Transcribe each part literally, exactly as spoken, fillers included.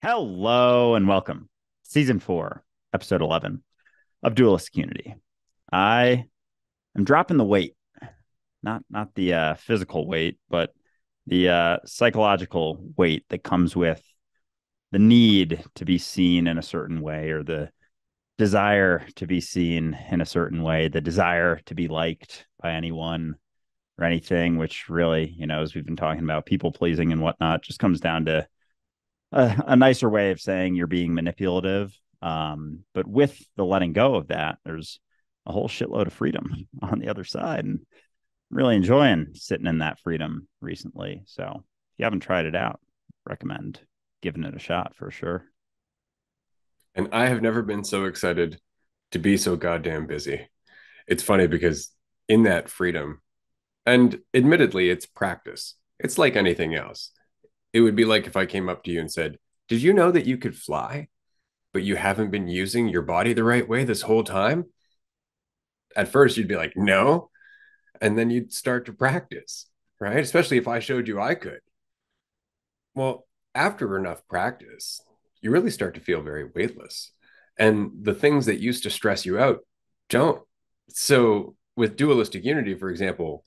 Hello and welcome. Season four, episode eleven of Dualistic Unity. I am dropping the weight, not not the uh, physical weight, but the uh, psychological weight that comes with the need to be seen in a certain way, or the desire to be seen in a certain way, the desire to be liked by anyone or anything, which really, you know, as we've been talking about people pleasing and whatnot, just comes down to A, a nicer way of saying you're being manipulative. Um, but with the letting go of that, there's a whole shitload of freedom on the other side. And I'm really enjoying sitting in that freedom recently. So if you haven't tried it out, recommend giving it a shot for sure. And I have never been so excited to be so goddamn busy. It's funny because in that freedom, and admittedly, it's practice. It's like anything else. It would be like if I came up to you and said, did you know that you could fly, but you haven't been using your body the right way this whole time? At first, you'd be like, no. And then you'd start to practice, right? Especially if I showed you I could. Well, after enough practice, you really start to feel very weightless. And the things that used to stress you out don't. So with Dualistic Unity, for example,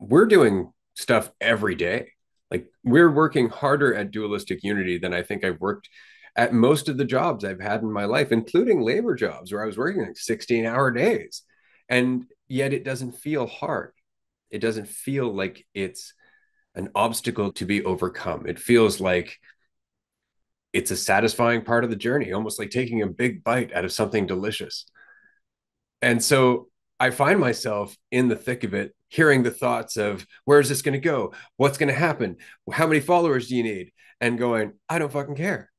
we're doing stuff every day. Like, we're working harder at Dualistic Unity than I think I've worked at most of the jobs I've had in my life, including labor jobs where I was working like sixteen hour days. And yet it doesn't feel hard. It doesn't feel like it's an obstacle to be overcome. It feels like it's a satisfying part of the journey, almost like taking a big bite out of something delicious. And so I find myself in the thick of it, hearing the thoughts of, where is this going to go? What's going to happen? How many followers do you need? And going, I don't fucking care.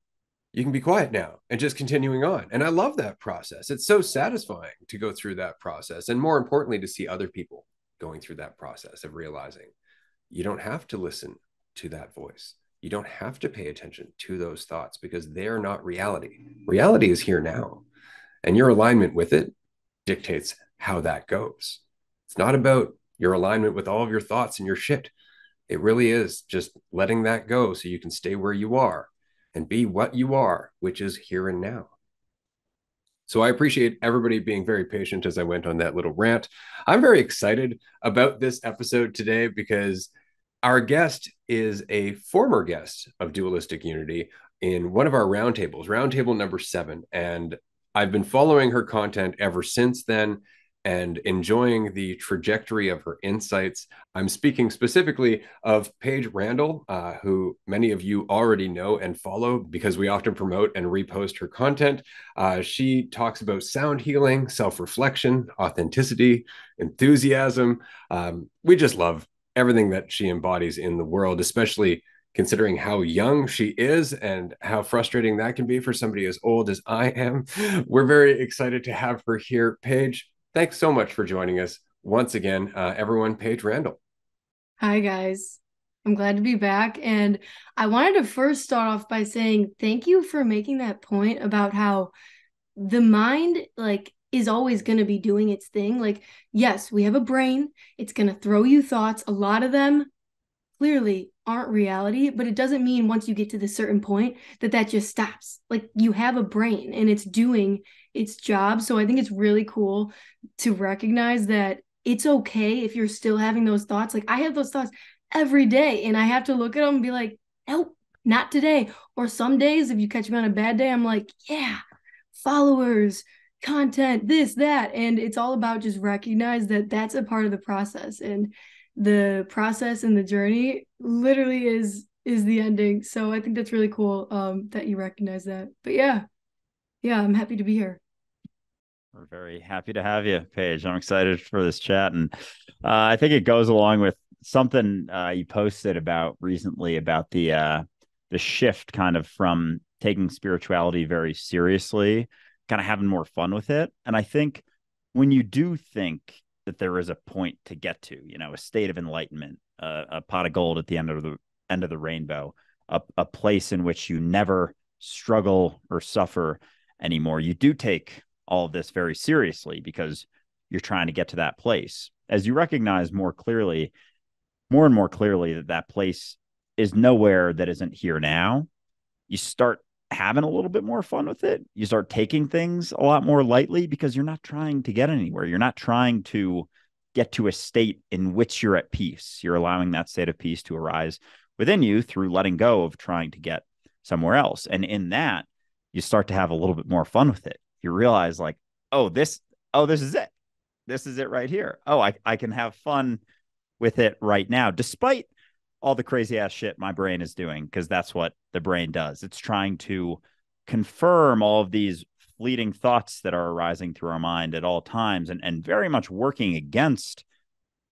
You can be quiet now, and just continuing on. And I love that process. It's so satisfying to go through that process. And more importantly, to see other people going through that process of realizing you don't have to listen to that voice. You don't have to pay attention to those thoughts because they're not reality. Reality is here now. And your alignment with it dictates how that goes. It's not about your alignment with all of your thoughts and your shit. It really is just letting that go so you can stay where you are and be what you are, which is here and now. So I appreciate everybody being very patient as I went on that little rant. I'm very excited about this episode today because our guest is a former guest of Dualistic Unity in one of our roundtables, roundtable number seven. And I've been following her content ever since then and enjoying the trajectory of her insights. I'm speaking specifically of Paige Randall, uh, who many of you already know and follow because we often promote and repost her content. Uh, she talks about sound healing, self-reflection, authenticity, enthusiasm. Um, we just love everything that she embodies in the world, especially considering how young she is and how frustrating that can be for somebody as old as I am. We're very excited to have her here. Paige, thanks so much for joining us once again, uh, everyone. Paige Randall. Hi, guys. I'm glad to be back. And I wanted to first start off by saying thank you for making that point about how the mind, like, is always going to be doing its thing. Like, yes, we have a brain. It's going to throw you thoughts. A lot of them clearly aren't reality, but it doesn't mean once you get to this certain point that that just stops. Like, you have a brain and it's doing its job. So I think it's really cool to recognize that it's okay if you're still having those thoughts. Like, I have those thoughts every day and I have to look at them and be like, nope, not today. Or some days, if you catch me on a bad day, I'm like, yeah, followers, content, this, that. And it's all about just recognize that that's a part of the process. And the process and the journey literally is is the ending. So I think that's really cool um, that you recognize that. But yeah, yeah, I'm happy to be here. We're very happy to have you, Paige. I'm excited for this chat. And uh, I think it goes along with something uh, you posted about recently about the uh, the shift kind of from taking spirituality very seriously, kind of having more fun with it. And I think when you do think that there is a point to get to, you know, a state of enlightenment, uh, a pot of gold at the end of the end of the rainbow, a, a place in which you never struggle or suffer anymore. You do take all of this very seriously because you're trying to get to that place. As you recognize more clearly, more and more clearly that that place is nowhere that isn't here now. you start having a little bit more fun with it. You start taking things a lot more lightly because you're not trying to get anywhere. You're not trying to get to a state in which you're at peace. You're allowing that state of peace to arise within you through letting go of trying to get somewhere else. And in that, you start to have a little bit more fun with it. You realize like, oh, this, oh, this is it. This is it right here. Oh, I, I can have fun with it right now, despite all the crazy ass shit my brain is doing, because that's what the brain does. It's trying to confirm all of these fleeting thoughts that are arising through our mind at all times, and, and very much working against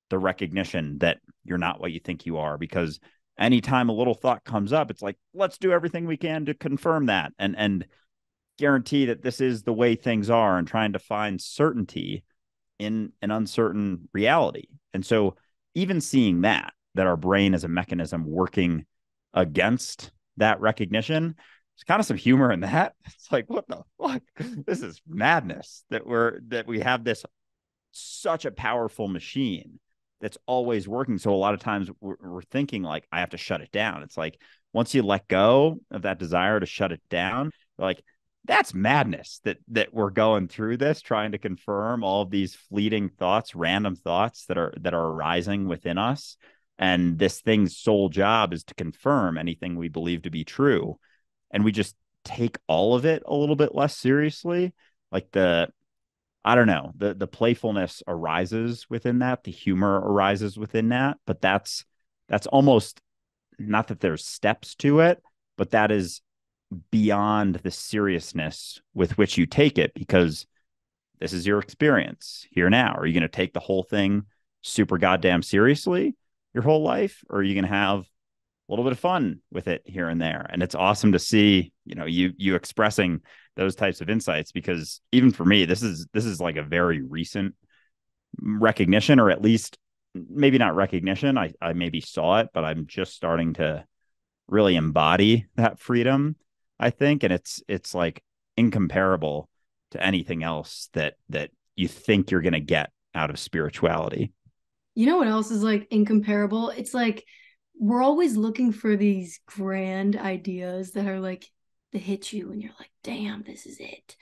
the recognition that you're not what you think you are. Because anytime a little thought comes up, it's like, let's do everything we can to confirm that and, and guarantee that this is the way things are, and trying to find certainty in an uncertain reality. And so even seeing that, that our brain is a mechanism working against that recognition, there's kind of some humor in that. It's like, what the fuck? This is madness that we're, that we have this, such a powerful machine that's always working. So a lot of times we're, we're thinking like, I have to shut it down. It's like, once you let go of that desire to shut it down, like, that's madness that, that we're going through this, trying to confirm all of these fleeting thoughts, random thoughts that are, that are arising within us. And this thing's sole job is to confirm anything we believe to be true. And we just take all of it a little bit less seriously. Like the, I don't know, the, the playfulness arises within that. The humor arises within that. But that's, that's almost, not that there's steps to it, but that is beyond the seriousness with which you take it, because this is your experience here now. Are you going to take the whole thing super goddamn seriously your whole life, or are you going to have a little bit of fun with it here and there? And it's awesome to see, you know, you, you expressing those types of insights, because even for me, this is, this is like a very recent recognition, or at least maybe not recognition. I, I maybe saw it, but I'm just starting to really embody that freedom, I think. And it's, it's like incomparable to anything else that, that you think you're going to get out of spirituality. You know what else is like incomparable? It's like, we're always looking for these grand ideas that are like, that hit you and you're like, damn, this is it.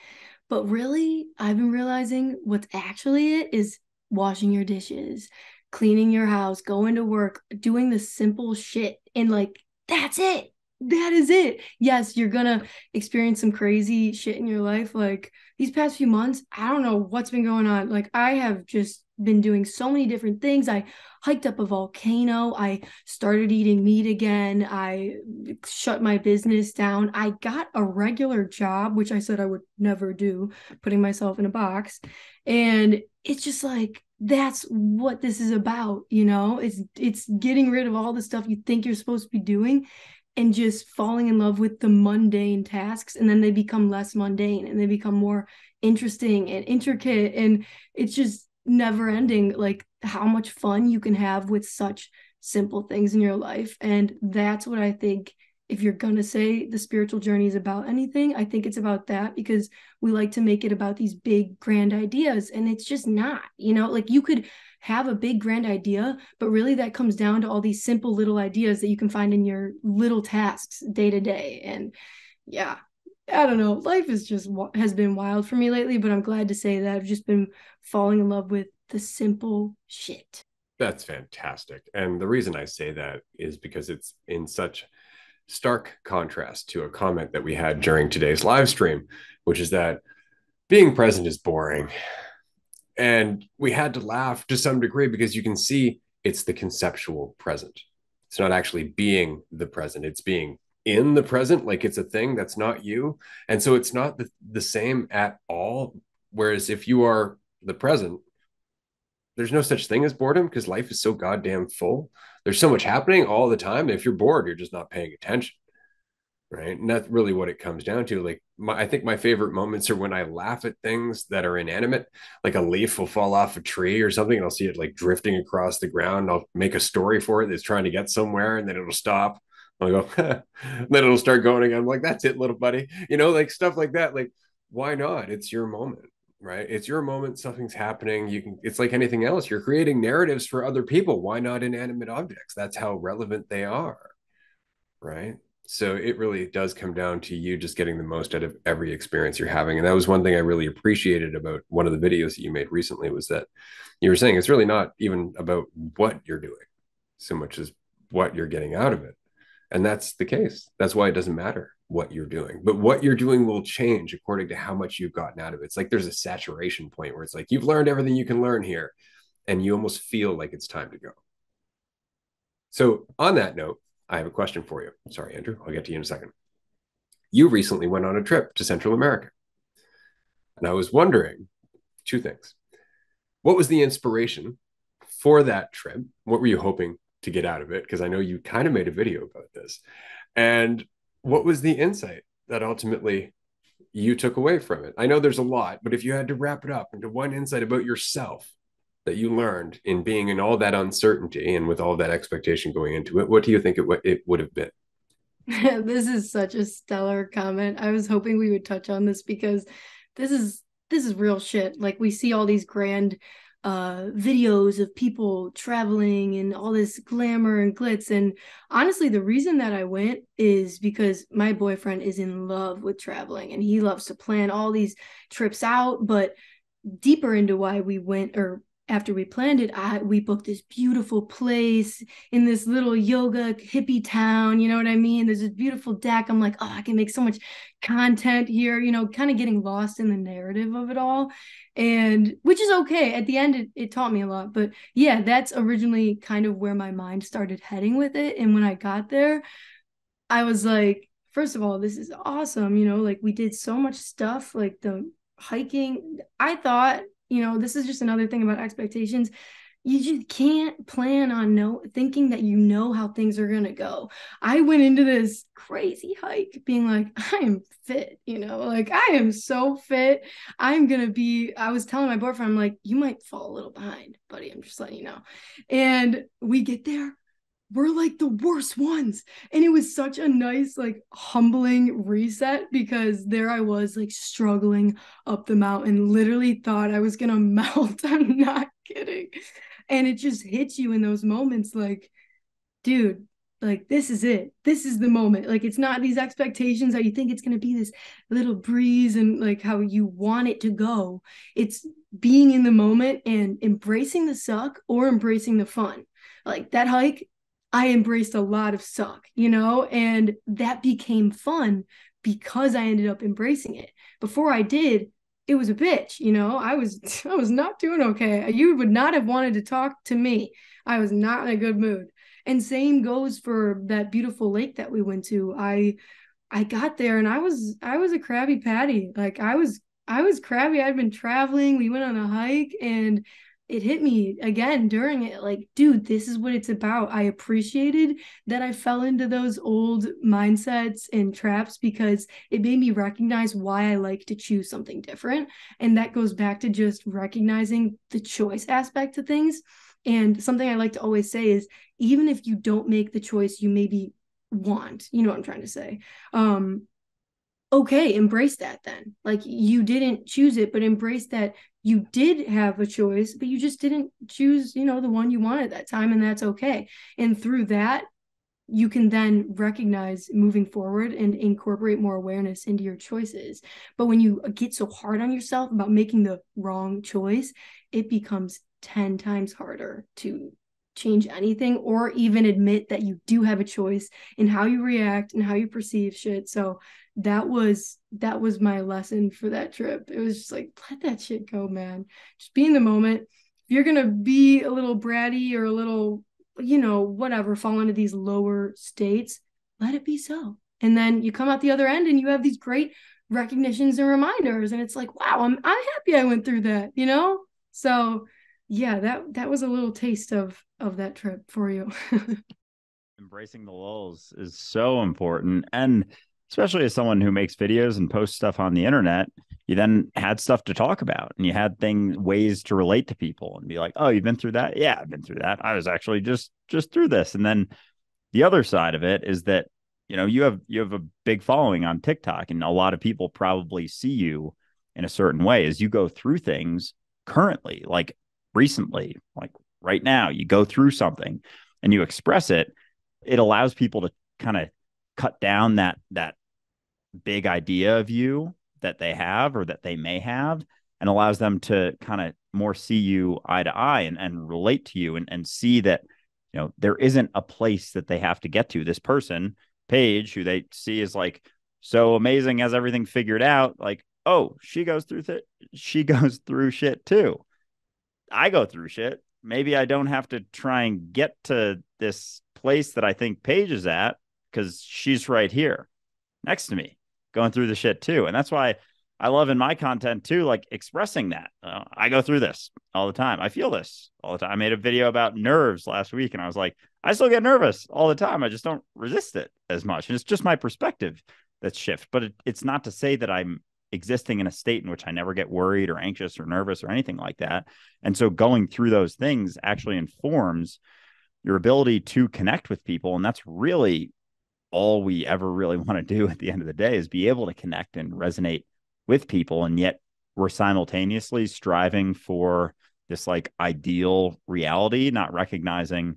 But really, I've been realizing what's actually it is washing your dishes, cleaning your house, going to work, doing the simple shit. And like, that's it. That is it. Yes, you're going to experience some crazy shit in your life. Like these past few months, I don't know what's been going on. Like I have just been doing so many different things. I hiked up a volcano. I started eating meat again. I shut my business down. I got a regular job, which I said I would never do, putting myself in a box. And it's just like, that's what this is about, you know? It's it's getting rid of all the stuff you think you're supposed to be doing and just falling in love with the mundane tasks, and then they become less mundane and they become more interesting and intricate, and it's just never ending, like how much fun you can have with such simple things in your life. And that's what I think, if you're going to say the spiritual journey is about anything, I think it's about that, because we like to make it about these big grand ideas, and it's just not, you know, like you could have a big grand idea, but really that comes down to all these simple little ideas that you can find in your little tasks day to day. And yeah, I don't know. Life is just, has been wild for me lately, but I'm glad to say that I've just been falling in love with the simple shit. That's fantastic. And the reason I say that is because it's in such stark contrast to a comment that we had during today's live stream, which is that being present is boring. And we had to laugh to some degree because you can see it's the conceptual present. It's not actually being the present. It's being in the present, like it's a thing that's not you. And so it's not the, the same at all. Whereas if you are the present, there's no such thing as boredom, because life is so goddamn full. There's so much happening all the time. If you're bored, you're just not paying attention, right? And that's really what it comes down to. Like, my, I think my favorite moments are when I laugh at things that are inanimate, like a leaf will fall off a tree or something, and I'll see it like drifting across the ground. I'll make a story for it that's trying to get somewhere, and then it'll stop. I'll go, and then it'll start going again. I'm like, that's it, little buddy. You know, like stuff like that. Like, why not? It's your moment. Right? It's your moment. Something's happening. You can, it's like anything else. You're creating narratives for other people. Why not inanimate objects? That's how relevant they are. Right? So it really does come down to you just getting the most out of every experience you're having. And that was one thing I really appreciated about one of the videos that you made recently, was that you were saying it's really not even about what you're doing so much as what you're getting out of it. And that's the case. That's why it doesn't matter what you're doing, but what you're doing will change according to how much you've gotten out of it. It's like there's a saturation point where it's like, you've learned everything you can learn here, and you almost feel like it's time to go. So on that note, I have a question for you. Sorry, Andrew, I'll get to you in a second. You recently went on a trip to Central America. And I was wondering two things. What was the inspiration for that trip? What were you hoping to get out of it? Because I know you kind of made a video about this. And what was the insight that ultimately you took away from it? I know there's a lot, but if you had to wrap it up into one insight about yourself that you learned in being in all that uncertainty and with all that expectation going into it, what do you think it, w it would have been? This is such a stellar comment. I was hoping we would touch on this, because this is, this is real shit. Like, we see all these grand uh, videos of people traveling and all this glamour and glitz. And honestly, the reason that I went is because my boyfriend is in love with traveling, and he loves to plan all these trips out. But deeper into why we went, or after we planned it, I, we booked this beautiful place in this little yoga hippie town. You know what I mean? There's this beautiful deck. I'm like, oh, I can make so much content here, you know, kind of getting lost in the narrative of it all. And which is okay. At the end, it, it taught me a lot. But yeah, that's originally kind of where my mind started heading with it. And when I got there, I was like, first of all, this is awesome. You know, like, we did so much stuff, like the hiking. I thought, you know, this is just another thing about expectations. You just can't plan on no thinking that you know how things are going to go. I went into this crazy hike being like, I am fit, you know, like, I am so fit. I'm going to be, I was telling my boyfriend, I'm like, you might fall a little behind, buddy. I'm just letting you know. And we get there. We're like the worst ones. And it was such a nice, like, humbling reset, because there I was, like, struggling up the mountain, literally thought I was gonna melt. I'm not kidding. And it just hits you in those moments, like, dude, like, this is it. This is the moment. Like, it's not these expectations that you think it's gonna be this little breeze and like how you want it to go. It's being in the moment and embracing the suck or embracing the fun. Like, that hike, I embraced a lot of suck, you know, and that became fun because I ended up embracing it. Before I did, it was a bitch, you know, I was, I was not doing okay. You would not have wanted to talk to me. I was not in a good mood. And same goes for that beautiful lake that we went to. I, I got there and I was, I was a Krabby Patty. Like, I was, I was crabby. I'd been traveling. We went on a hike, and it hit me again during it. Like, dude, this is what it's about. I appreciated that I fell into those old mindsets and traps, because it made me recognize why I like to choose something different. And that goes back to just recognizing the choice aspect to things. And something I like to always say is, even if you don't make the choice you maybe want, you know what I'm trying to say? Um, okay, embrace that then. Like, you didn't choose it, but embrace that you did have a choice, but you just didn't choose, you know, the one you wanted that time, and that's okay. And through that, you can then recognize moving forward and incorporate more awareness into your choices. But when you get so hard on yourself about making the wrong choice, it becomes ten times harder to change anything, or even admit that you do have a choice in how you react and how you perceive shit. So that was, that was my lesson for that trip. It was just like, let that shit go, man. Just be in the moment. If you're going to be a little bratty or a little, you know, whatever, fall into these lower states, let it be so. And then you come out the other end and you have these great recognitions and reminders. And it's like, wow, I'm, I'm happy I went through that, you know? So yeah, that, that was a little taste of, of that trip for you. Embracing the lulls is so important. And especially as someone who makes videos and posts stuff on the internet, you then had stuff to talk about, and you had things, ways to relate to people and be like, oh, you've been through that? Yeah, I've been through that. I was actually just, just through this. And then the other side of it is that, you know, you have, you have a big following on TikTok, and a lot of people probably see you in a certain way as you go through things currently, like recently, like right now, you go through something and you express it. It allows people to kind of cut down that that big idea of you that they have or that they may have, and allows them to kind of more see you eye to eye and, and relate to you and, and see that, you know, there isn't a place that they have to get to. This person, Paige, who they see is like so amazing, has everything figured out, like, oh, she goes through th- she goes through shit too. I go through shit. Maybe I don't have to try and get to this place that I think Paige is at because she's right here next to me going through the shit too. And that's why I love in my content too, like expressing that. Uh, I go through this all the time. I feel this all the time. I made a video about nerves last week and I was like, I still get nervous all the time. I just don't resist it as much. And it's just my perspective that's shift. But it, it's not to say that I'm existing in a state in which I never get worried or anxious or nervous or anything like that. And so going through those things actually informs your ability to connect with people. And that's really all we ever really want to do at the end of the day, is be able to connect and resonate with people. And yet we're simultaneously striving for this like ideal reality, not recognizing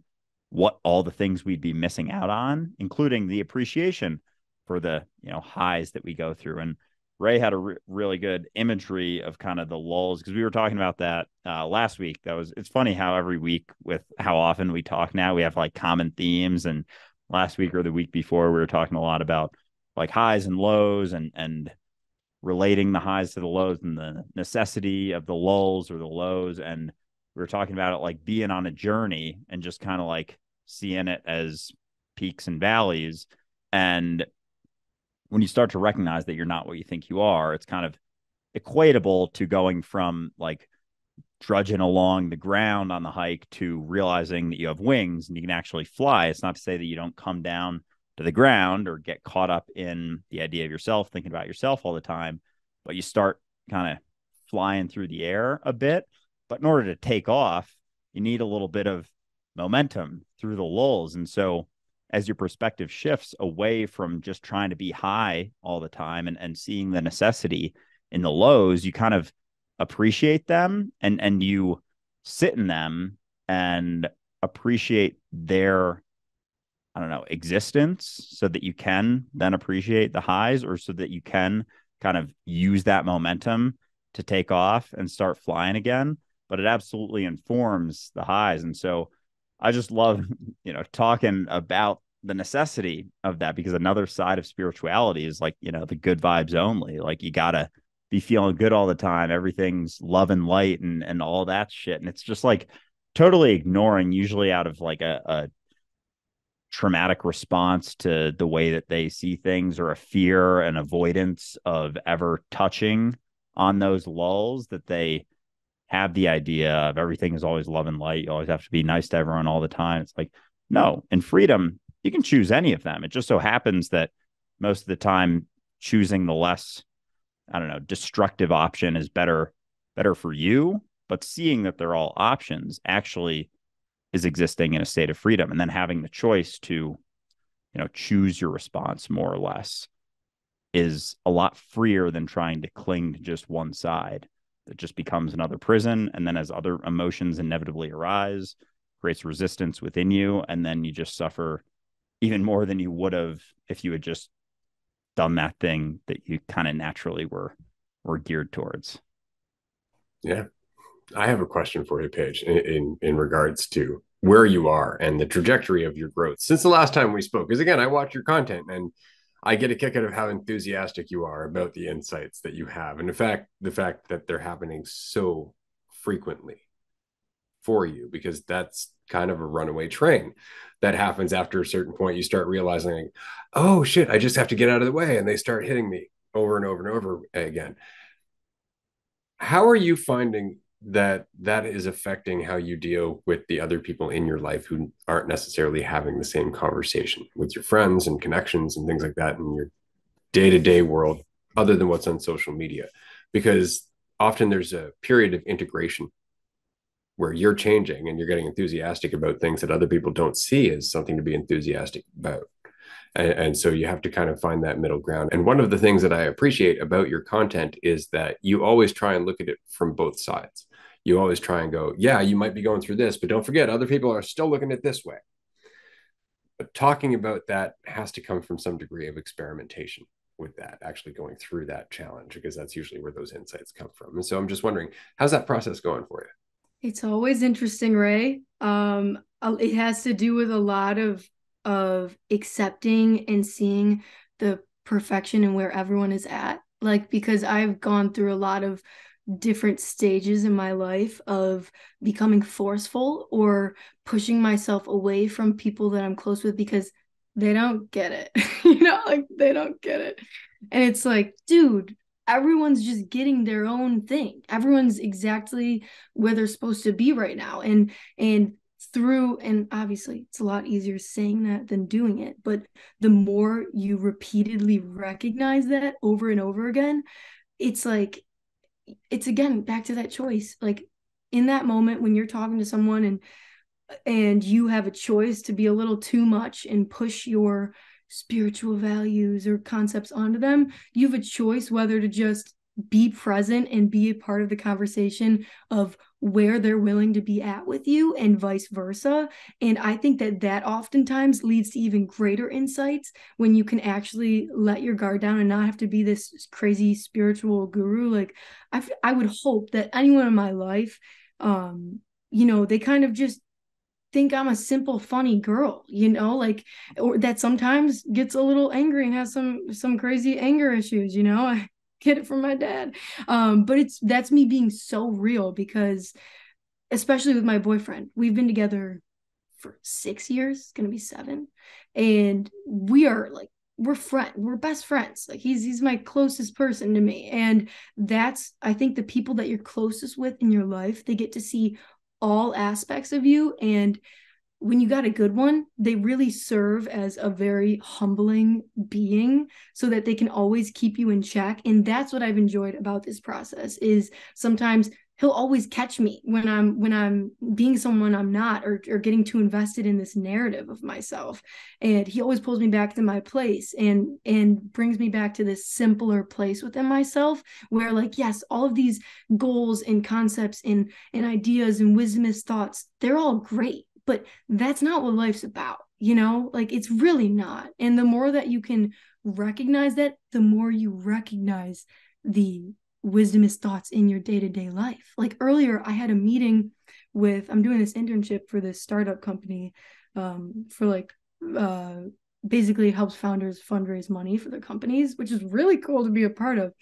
what all the things we'd be missing out on, including the appreciation for the, you know, highs that we go through. And Ray had a re- really good imagery of kind of the lulls, because we were talking about that uh, last week. That was, it's funny how every week with how often we talk now, we have like common themes. And last week or the week before, we were talking a lot about like highs and lows and, and relating the highs to the lows and the necessity of the lulls or the lows. And we were talking about it like being on a journey and just kind of like seeing it as peaks and valleys. And when you start to recognize that you're not what you think you are, it's kind of equatable to going from like drudging along the ground on the hike to realizing that you have wings and you can actually fly. It's not to say that you don't come down to the ground or get caught up in the idea of yourself, thinking about yourself all the time, but you start kind of flying through the air a bit. But in order to take off, you need a little bit of momentum through the lulls. And so as your perspective shifts away from just trying to be high all the time and, and seeing the necessity in the lows, you kind of appreciate them and, and you sit in them and appreciate their, I don't know, existence, so that you can then appreciate the highs, or so that you can kind of use that momentum to take off and start flying again. But it absolutely informs the highs. And so I just love, you know, talking about the necessity of that, because another side of spirituality is like, you know, the good vibes only. Like you gotta be feeling good all the time. Everything's love and light and, and all that shit. And it's just like totally ignoring, usually out of like a, a traumatic response to the way that they see things, or a fear and avoidance of ever touching on those lulls, that they have the idea of everything is always love and light. You always have to be nice to everyone all the time. It's like, no, in freedom, you can choose any of them. It just so happens that most of the time choosing the less, I don't know, destructive option is better, better for you. But seeing that they're all options actually is existing in a state of freedom, and then having the choice to, you know, choose your response more or less is a lot freer than trying to cling to just one side. It just becomes another prison. And then as other emotions inevitably arise, creates resistance within you. And then you just suffer even more than you would have if you had just done that thing that you kind of naturally were, were geared towards. Yeah. I have a question for you, Paige, in, in, in regards to where you are and the trajectory of your growth since the last time we spoke. Because again, I watch your content and I get a kick out of how enthusiastic you are about the insights that you have. And in fact, the fact that they're happening so frequently for you, because that's kind of a runaway train that happens after a certain point. You start realizing, like, oh shit, I just have to get out of the way. And they start hitting me over and over and over again. How are you finding that that is affecting how you deal with the other people in your life who aren't necessarily having the same conversation with your friends and connections and things like that in your day-to-day world, other than what's on social media? Because often there's a period of integration where you're changing and you're getting enthusiastic about things that other people don't see as something to be enthusiastic about. And, and so you have to kind of find that middle ground. And one of the things that I appreciate about your content is that you always try and look at it from both sides. You always try and go, yeah, you might be going through this, but don't forget, other people are still looking at it this way. But talking about that has to come from some degree of experimentation with that, actually going through that challenge, because that's usually where those insights come from. And so I'm just wondering, how's that process going for you? It's always interesting, Ray. Um, it has to do with a lot of, of accepting and seeing the perfection and where everyone is at. Like, because I've gone through a lot of different stages in my life of becoming forceful or pushing myself away from people that I'm close with because they don't get it. You know, like they don't get it. And it's like, dude, everyone's just getting their own thing. Everyone's exactly where they're supposed to be right now. And, and through, and obviously it's a lot easier saying that than doing it, but the more you repeatedly recognize that over and over again, it's like, it's again, back to that choice. Like in that moment when you're talking to someone and, and you have a choice to be a little too much and push your spiritual values or concepts onto them, you have a choice whether to just be present and be a part of the conversation of where they're willing to be at with you, and vice versa. And I think that that oftentimes leads to even greater insights when you can actually let your guard down and not have to be this crazy spiritual guru. Like I, I would hope that anyone in my life, um, you know, they kind of just think I'm a simple, funny girl, you know, like, or that sometimes gets a little angry and has some, some crazy anger issues, you know, I get it from my dad. Um, but it's, that's me being so real, because especially with my boyfriend, we've been together for six years, it's going to be seven. And we are like, we're friend, we're best friends. Like he's, he's my closest person to me. And that's, I think the people that you're closest with in your life, they get to see all aspects of you. And when you got a good one, they really serve as a very humbling being so that they can always keep you in check. And that's what I've enjoyed about this process is sometimes he'll always catch me when I'm, when I'm being someone I'm not, or, or getting too invested in this narrative of myself. And he always pulls me back to my place and, and brings me back to this simpler place within myself where like, yes, all of these goals and concepts and, and ideas and wisdomous thoughts, they're all great, but that's not what life's about, you know, like it's really not. And the more that you can recognize that, the more you recognize the wisdomous thoughts in your day-to-day life. Like earlier I had a meeting with, I'm doing this internship for this startup company um, for like, uh, basically helps founders fundraise money for their companies, which is really cool to be a part of.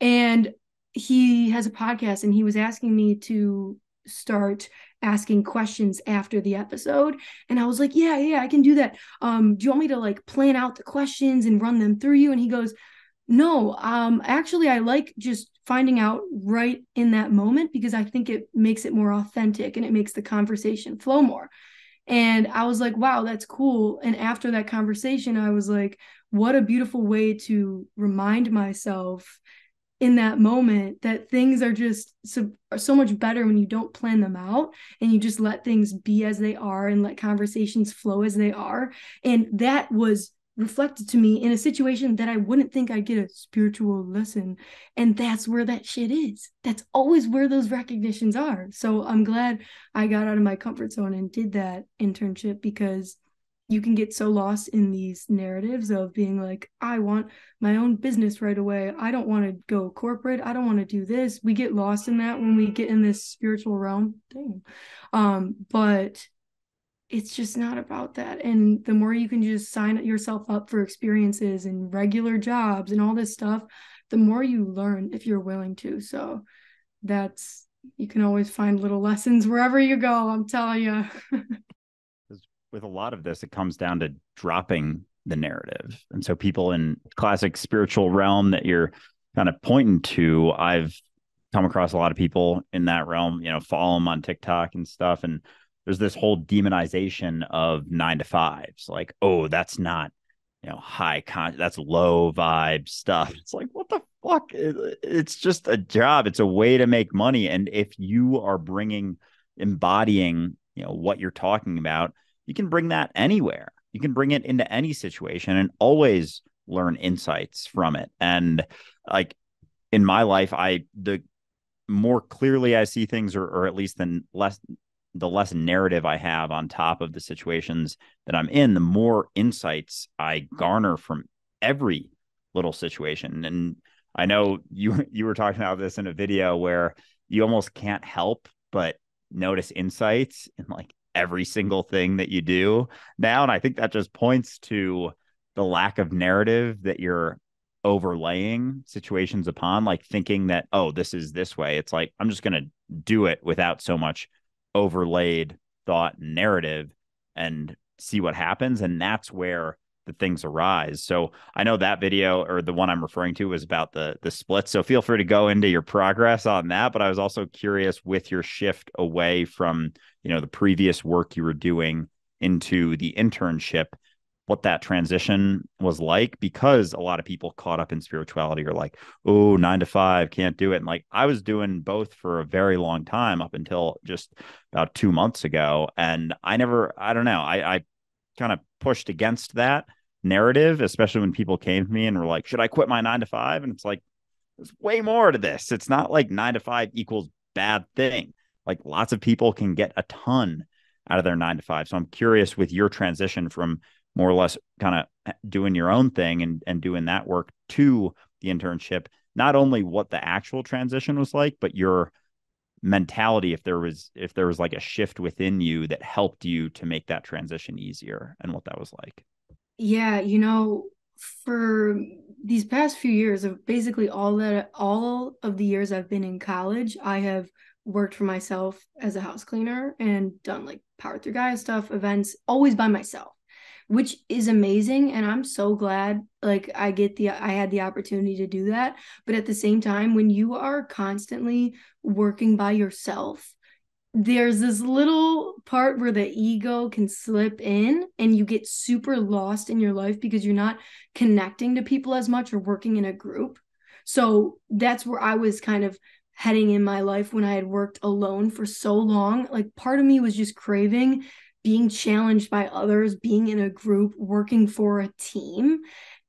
And he has a podcast and he was asking me to start asking questions after the episode. And I was like, yeah, yeah, I can do that. Um, do you want me to like plan out the questions and run them through you? And he goes, no, um, actually I like just finding out right in that moment because I think it makes it more authentic and it makes the conversation flow more. And I was like, wow, that's cool. And after that conversation, I was like, what a beautiful way to remind myself in that moment that things are just so, are so much better when you don't plan them out and you just let things be as they are and let conversations flow as they are. And that was reflected to me in a situation that I wouldn't think I'd get a spiritual lesson. And that's where that shit is. That's always where those recognitions are. So I'm glad I got out of my comfort zone and did that internship, because you can get so lost in these narratives of being like, I want my own business right away. I don't want to go corporate. I don't want to do this. We get lost in that when we get in this spiritual realm. Damn. Um, but it's just not about that. And the more you can just sign yourself up for experiences and regular jobs and all this stuff, the more you learn if you're willing to. So that's, you can always find little lessons wherever you go. I'm telling you. With a lot of this, it comes down to dropping the narrative. And so people in classic spiritual realm that you're kind of pointing to, I've come across a lot of people in that realm, you know, follow them on TikTok and stuff. And there's this whole demonization of nine to fives, like, oh, that's not, you know, high con, that's low vibe stuff. It's like, what the fuck? It, it's just a job. It's a way to make money. And if you are bringing, embodying, you know, what you're talking about, you can bring that anywhere. You can bring it into any situation and always learn insights from it. And like in my life, I, the more clearly I see things, or, or at least the less the less narrative I have on top of the situations that I'm in, the more insights I garner from every little situation. And I know you you were talking about this in a video where you almost can't help but notice insights in like every single thing that you do now. And I think that just points to the lack of narrative that you're overlaying situations upon, like thinking that, oh, this is this way. It's like, I'm just going to do it without so much overlaid thought and narrative and see what happens. And that's where the things arise. So I know that video, or the one I'm referring to, was about the the splits. So feel free to go into your progress on that. But I was also curious with your shift away from, you know, the previous work you were doing into the internship, what that transition was like, because a lot of people caught up in spirituality are like, oh, nine to five, can't do it. And like, I was doing both for a very long time up until just about two months ago. And I never, I don't know, I, I kind of pushed against that narrative, especially when people came to me and were like, should I quit my nine to five? And it's like, there's way more to this. It's not like nine to five equals bad thing. Like, lots of people can get a ton out of their nine to five. So I'm curious with your transition from more or less kind of doing your own thing and, and doing that work to the internship, not only what the actual transition was like, but your mentality, if there was, if there was like a shift within you that helped you to make that transition easier, and what that was like. Yeah. You know, for these past few years of basically all that, all of the years I've been in college, I have worked for myself as a house cleaner and done like Power Through Gaia stuff, events, always by myself, which is amazing. And I'm so glad, like, I get the, I had the opportunity to do that. But at the same time, when you are constantly working by yourself, there's this little part where the ego can slip in and you get super lost in your life because you're not connecting to people as much or working in a group. So that's where I was kind of heading in my life when I had worked alone for so long. Like, part of me was just craving being challenged by others, being in a group, working for a team.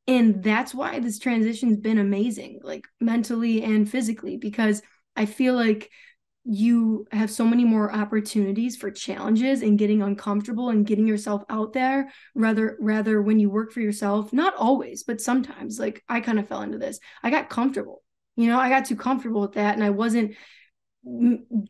And that's why this transition's been amazing, like mentally and physically, because I feel like you have so many more opportunities for challenges and getting uncomfortable and getting yourself out there, rather, rather when you work for yourself, not always, but sometimes. Like, I kind of fell into this. I got comfortable, you know, I got too comfortable with that. And I wasn't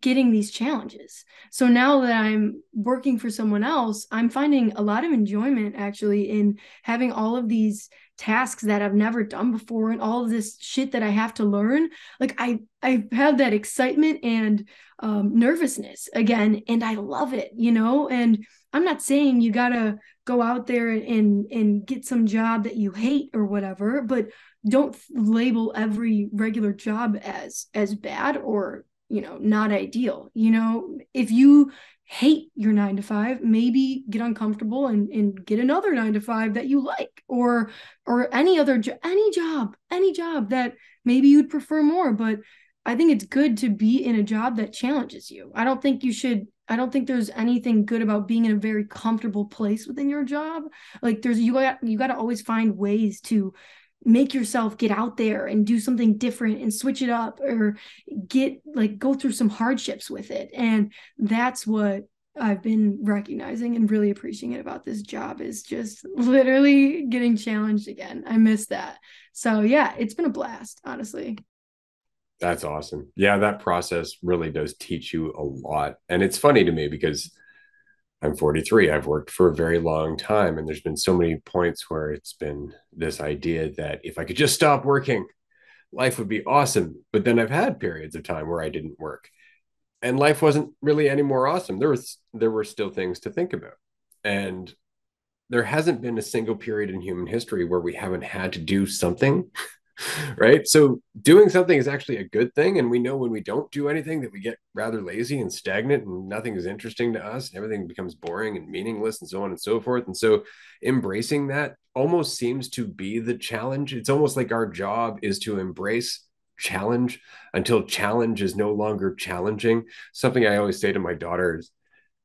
getting these challenges. So now that I'm working for someone else, I'm finding a lot of enjoyment actually in having all of these tasks that I've never done before and all of this shit that I have to learn. Like, I, I have that excitement and um, nervousness again, and I love it, you know. And I'm not saying you gotta go out there and, and get some job that you hate or whatever, but don't label every regular job as, as bad or, you know, not ideal. You know, if you hate your nine to five, maybe get uncomfortable and, and get another nine to five that you like, or, or any other, jo- any job, any job that maybe you'd prefer more. But I think it's good to be in a job that challenges you. I don't think you should, I don't think there's anything good about being in a very comfortable place within your job. Like, there's, you got, you got to always find ways to make yourself get out there and do something different and switch it up, or get, like, go through some hardships with it. And that's what I've been recognizing and really appreciating it about this job, is just literally getting challenged again. I miss that. So yeah, it's been a blast, honestly. That's awesome. Yeah, that process really does teach you a lot. And it's funny to me because I'm forty-three. I've worked for a very long time, and there's been so many points where it's been this idea that if I could just stop working, life would be awesome. But then I've had periods of time where I didn't work, and life wasn't really any more awesome. There was, there were still things to think about. And there hasn't been a single period in human history where we haven't had to do something, right? So doing something is actually a good thing. And we know when we don't do anything that we get rather lazy and stagnant, and nothing is interesting to us, and everything becomes boring and meaningless and so on and so forth. And so embracing that almost seems to be the challenge. It's almost like our job is to embrace challenge until challenge is no longer challenging. Something I always say to my daughter is,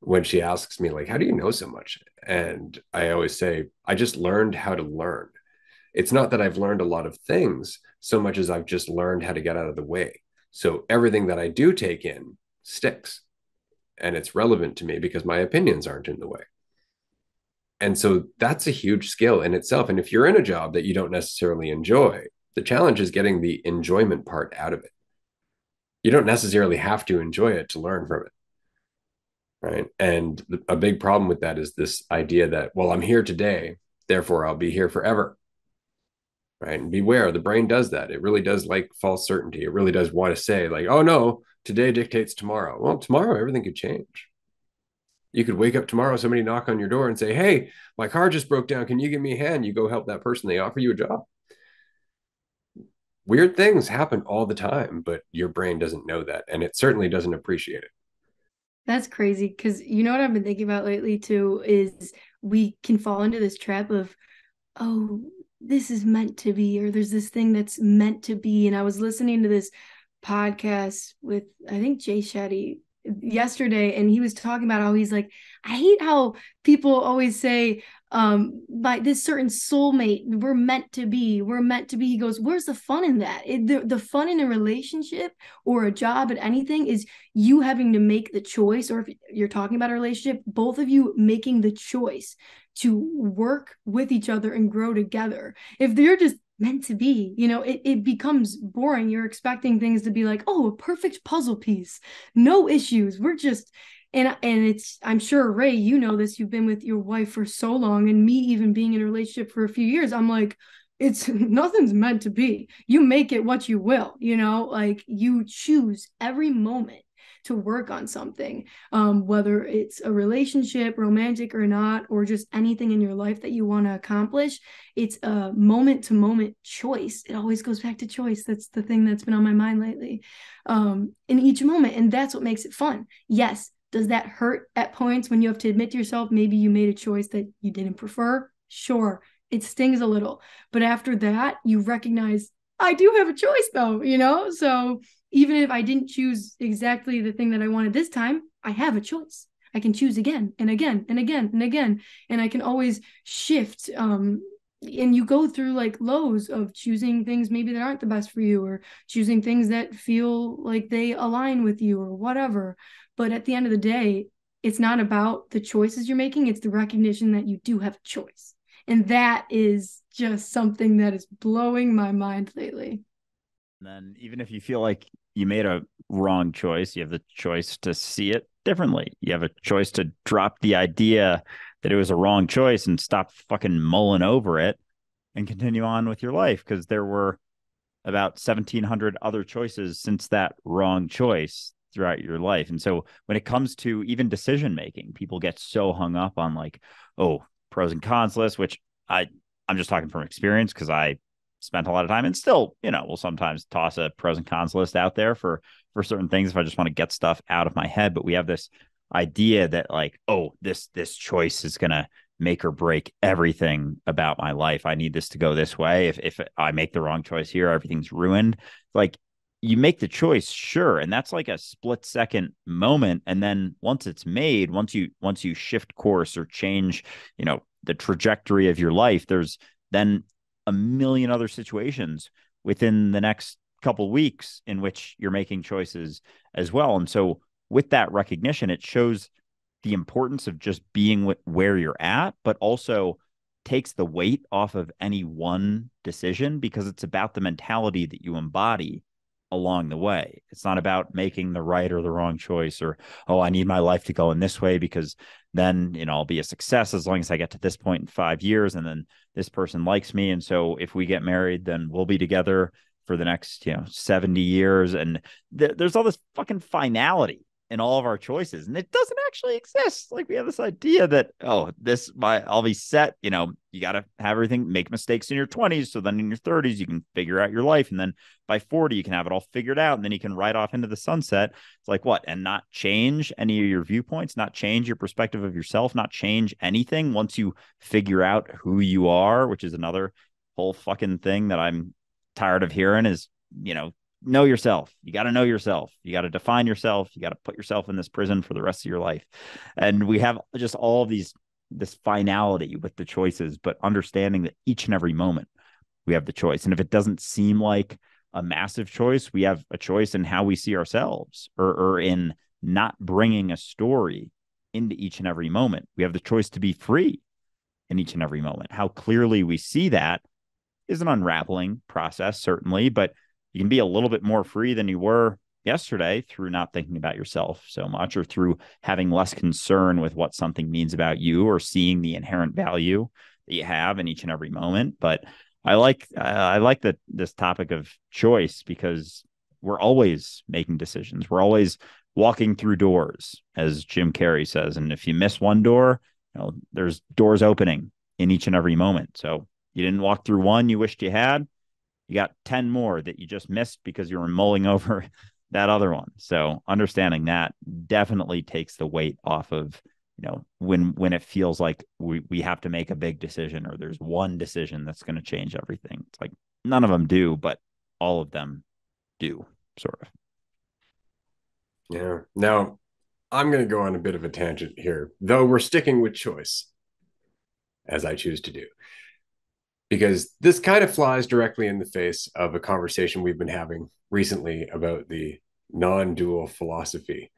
when she asks me, like, how do you know so much? And I always say, I just learned how to learn. It's not that I've learned a lot of things so much as I've just learned how to get out of the way. So everything that I do take in sticks. and it's relevant to me because my opinions aren't in the way. And so that's a huge skill in itself. And if you're in a job that you don't necessarily enjoy, the challenge is getting the enjoyment part out of it. You don't necessarily have to enjoy it to learn from it, right? And the, a big problem with that is this idea that, well, I'm here today, therefore I'll be here forever, right? And beware, the brain does that. It really does like false certainty. It really does want to say like, oh no, today dictates tomorrow. Well, tomorrow, everything could change. You could wake up tomorrow, somebody knock on your door and say, hey, my car just broke down. Can you give me a hand? You go help that person. They offer you a job. Weird things happen all the time, but your brain doesn't know that. And it certainly doesn't appreciate it. That's crazy. Because you know what I've been thinking about lately too, is we can fall into this trap of, oh, this is meant to be, or there's this thing that's meant to be. And I was listening to this podcast with, I think, Jay Shetty yesterday, and he was talking about how he's like, I hate how people always say um by this certain soulmate, we're meant to be, we're meant to be. He goes, where's the fun in that? It, the, the fun in a relationship or a job at anything is you having to make the choice, or if you're talking about a relationship, both of you making the choice to work with each other and grow together. If they're just meant to be, you know, it, it becomes boring. You're expecting things to be like, oh, a perfect puzzle piece, no issues. We're just, and, and it's, I'm sure, Ray, you know this, you've been with your wife for so long, and me even being in a relationship for a few years, I'm like, it's nothing's meant to be. You make it what you will, you know, like you choose every moment to work on something, um, whether it's a relationship, romantic or not, or just anything in your life that you want to accomplish. It's a moment to moment choice. It always goes back to choice. That's the thing that's been on my mind lately, um, in each moment. And that's what makes it fun. Yes. Does that hurt at points when you have to admit to yourself, maybe you made a choice that you didn't prefer? Sure. It stings a little, but after that, you recognize, I do have a choice though, you know? So even if I didn't choose exactly the thing that I wanted this time, I have a choice. I can choose again and again and again and again. And I can always shift. Um, and you go through like lows of choosing things maybe that aren't the best for you, or choosing things that feel like they align with you or whatever. But at the end of the day, it's not about the choices you're making. It's the recognition that you do have a choice. And that is just something that is blowing my mind lately. And then even if you feel like you made a wrong choice, you have the choice to see it differently. You have a choice to drop the idea that it was a wrong choice and stop fucking mulling over it and continue on with your life. Because there were about seventeen hundred other choices since that wrong choice throughout your life. And so when it comes to even decision-making, people get so hung up on like, oh, pros and cons list, which I, I'm just talking from experience because I spent a lot of time and still, you know, will sometimes toss a pros and cons list out there for, for certain things if I just want to get stuff out of my head. But we have this idea that like, oh, this, this choice is going to make or break everything about my life. I need this to go this way. If, if I make the wrong choice here, everything's ruined. Like, you make the choice, sure. And that's like a split second moment. And then once it's made, once you, once you shift course or change, you know, the trajectory of your life, there's then a million other situations within the next couple of weeks in which you're making choices as well. And so with that recognition, it shows the importance of just being where you're at, but also takes the weight off of any one decision because it's about the mentality that you embody along the way. It's not about making the right or the wrong choice, or, oh, I need my life to go in this way because then, you know, I'll be a success as long as I get to this point in five years. And then this person likes me. And so if we get married, then we'll be together for the next, you know, seventy years. And th- there's all this fucking finality in all of our choices. And it doesn't actually exist. Like, we have this idea that, oh, this, my, I'll be set, you know, you got to have everything, make mistakes in your twenties. So then in your thirties, you can figure out your life. And then by forty, you can have it all figured out. And then you can ride off into the sunset. It's like, what? And not change any of your viewpoints, not change your perspective of yourself, not change anything once you figure out who you are, which is another whole fucking thing that I'm tired of hearing is, you know, know yourself. You got to know yourself. You got to define yourself. You got to put yourself in this prison for the rest of your life. And we have just all of these, this finality with the choices, but understanding that each and every moment we have the choice. And if it doesn't seem like a massive choice, we have a choice in how we see ourselves, or, or in not bringing a story into each and every moment. We have the choice to be free in each and every moment. How clearly we see that is an unraveling process, certainly, but you can be a little bit more free than you were yesterday through not thinking about yourself so much, or through having less concern with what something means about you, or seeing the inherent value that you have in each and every moment. But I like uh, I like that this topic of choice, because we're always making decisions. We're always walking through doors, as Jim Carrey says. And if you miss one door, you know, there's doors opening in each and every moment. So you didn't walk through one you wished you had. You got ten more that you just missed because you were mulling over that other one. So understanding that definitely takes the weight off of, you know, when when it feels like we, we have to make a big decision, or there's one decision that's going to change everything. It's like none of them do, but all of them do, sort of. Yeah. Now, I'm going to go on a bit of a tangent here, though we're sticking with choice, as I choose to do, because this kind of flies directly in the face of a conversation we've been having recently about the non-dual philosophy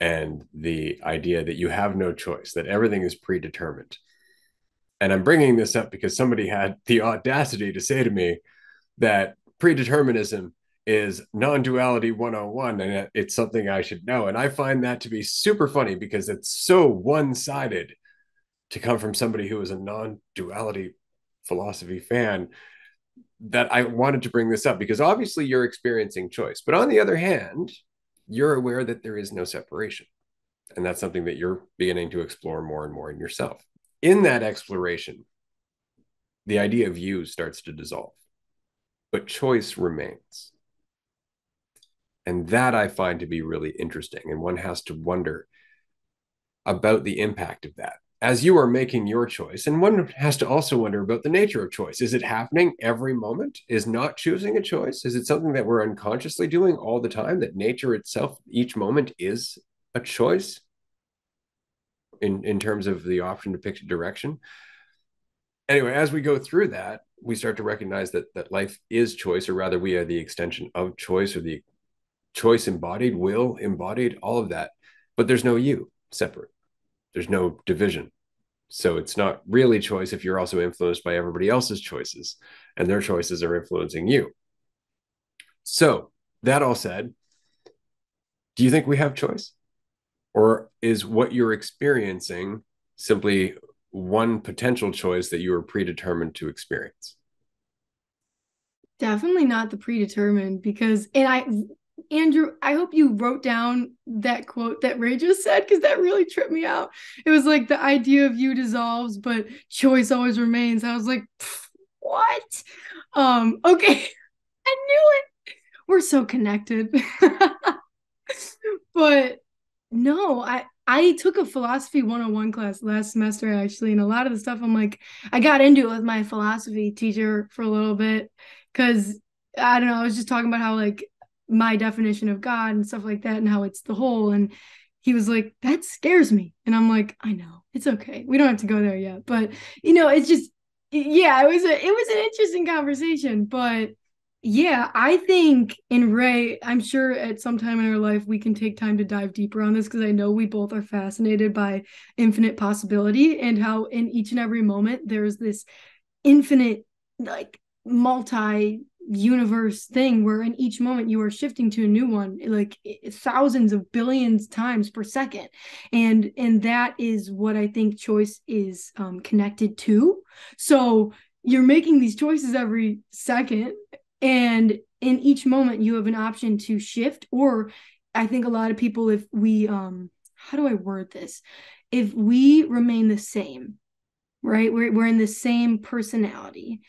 and the idea that you have no choice, that everything is predetermined. And I'm bringing this up because somebody had the audacity to say to me that predeterminism is non-duality one oh one, and it's something I should know. And I find that to be super funny, because it's so one-sided to come from somebody who is a non-duality philosophy fan, that I wanted to bring this up, because obviously you're experiencing choice. But on the other hand, you're aware that there is no separation. And that's something that you're beginning to explore more and more in yourself. In that exploration, the idea of you starts to dissolve, but choice remains. And that I find to be really interesting. And one has to wonder about the impact of that as you are making your choice. And one has to also wonder about the nature of choice. Is it happening every moment? Is not choosing a choice? Is it something that we're unconsciously doing all the time, that nature itself, each moment, is a choice in, in terms of the option to pick direction? Anyway, as we go through that, we start to recognize that, that life is choice, or rather we are the extension of choice, or the choice embodied, will embodied, all of that. But there's no you separate. There's no division. So it's not really choice if you're also influenced by everybody else's choices, and their choices are influencing you. So that all said, do you think we have choice? Or is what you're experiencing simply one potential choice that you were predetermined to experience? Definitely not the predetermined, because, and I... Andrew, I hope you wrote down that quote that Ray just said, because that really tripped me out. It was like, the idea of you dissolves, but choice always remains. I was like, what? Um, okay, I knew it. We're so connected. But no, I, I took a philosophy one oh one class last semester, actually, and a lot of the stuff I'm like, I got into it with my philosophy teacher for a little bit, because, I don't know, I was just talking about how, like, my definition of God and stuff like that, and how it's the whole. And he was like, that scares me. And I'm like, I know, it's okay. We don't have to go there yet. But, you know, it's just, yeah, it was a, it was an interesting conversation. But yeah, I think, and Ray, I'm sure at some time in our life, we can take time to dive deeper on this, because I know we both are fascinated by infinite possibility, and how in each and every moment, there's this infinite, like, multi universe thing, where in each moment you are shifting to a new one, like thousands of billions times per second. And and that is what I think choice is um, connected to. So you're making these choices every second, and in each moment you have an option to shift. Or I think a lot of people, if we, um, how do I word this? If we remain the same, right? We're, we're in the same personality.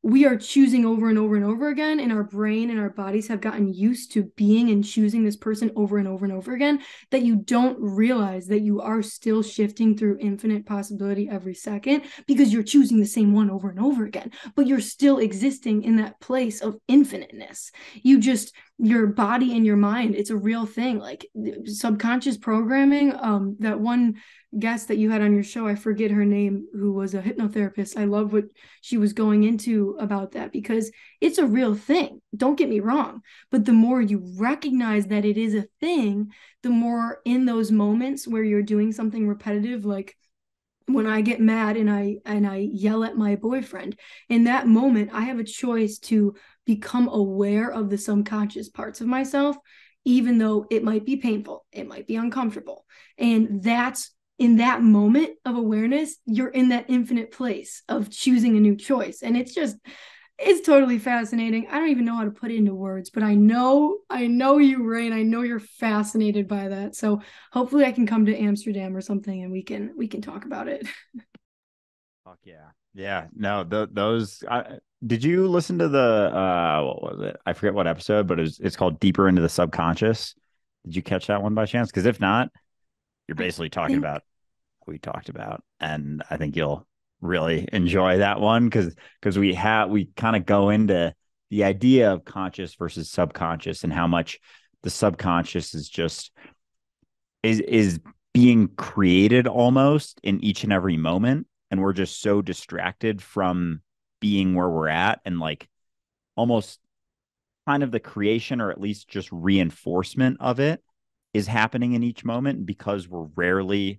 We are choosing over and over and over again, and our brain and our bodies have gotten used to being and choosing this person over and over and over again, that you don't realize that you are still shifting through infinite possibility every second, because you're choosing the same one over and over again, but you're still existing in that place of infiniteness. You just, your body and your mind, it's a real thing, like subconscious programming. Um, that one guest that you had on your show, I forget her name, who was a hypnotherapist. I love what she was going into about that, because it's a real thing. Don't get me wrong. But the more you recognize that it is a thing, the more in those moments where you're doing something repetitive, like when I get mad and I and I yell at my boyfriend, in that moment, I have a choice to become aware of the subconscious parts of myself, even though it might be painful, it might be uncomfortable. And that's, in that moment of awareness, you're in that infinite place of choosing a new choice. And it's just, it's totally fascinating. I don't even know how to put it into words, but I know, I know you, Ray, and I know you're fascinated by that. So hopefully I can come to Amsterdam or something and we can, we can talk about it. Fuck yeah. Yeah. No, th- those, I, did you listen to the, uh, what was it? I forget what episode, but it was, it's called Deeper Into the Subconscious. Did you catch that one by chance? Cause if not, you're basically talking think- about what we talked about. And I think you'll really enjoy that one because because we have we kind of go into the idea of conscious versus subconscious and how much the subconscious is just is is being created almost in each and every moment, and we're just so distracted from being where we're at and like almost kind of the creation or at least just reinforcement of it is happening in each moment. Because we're rarely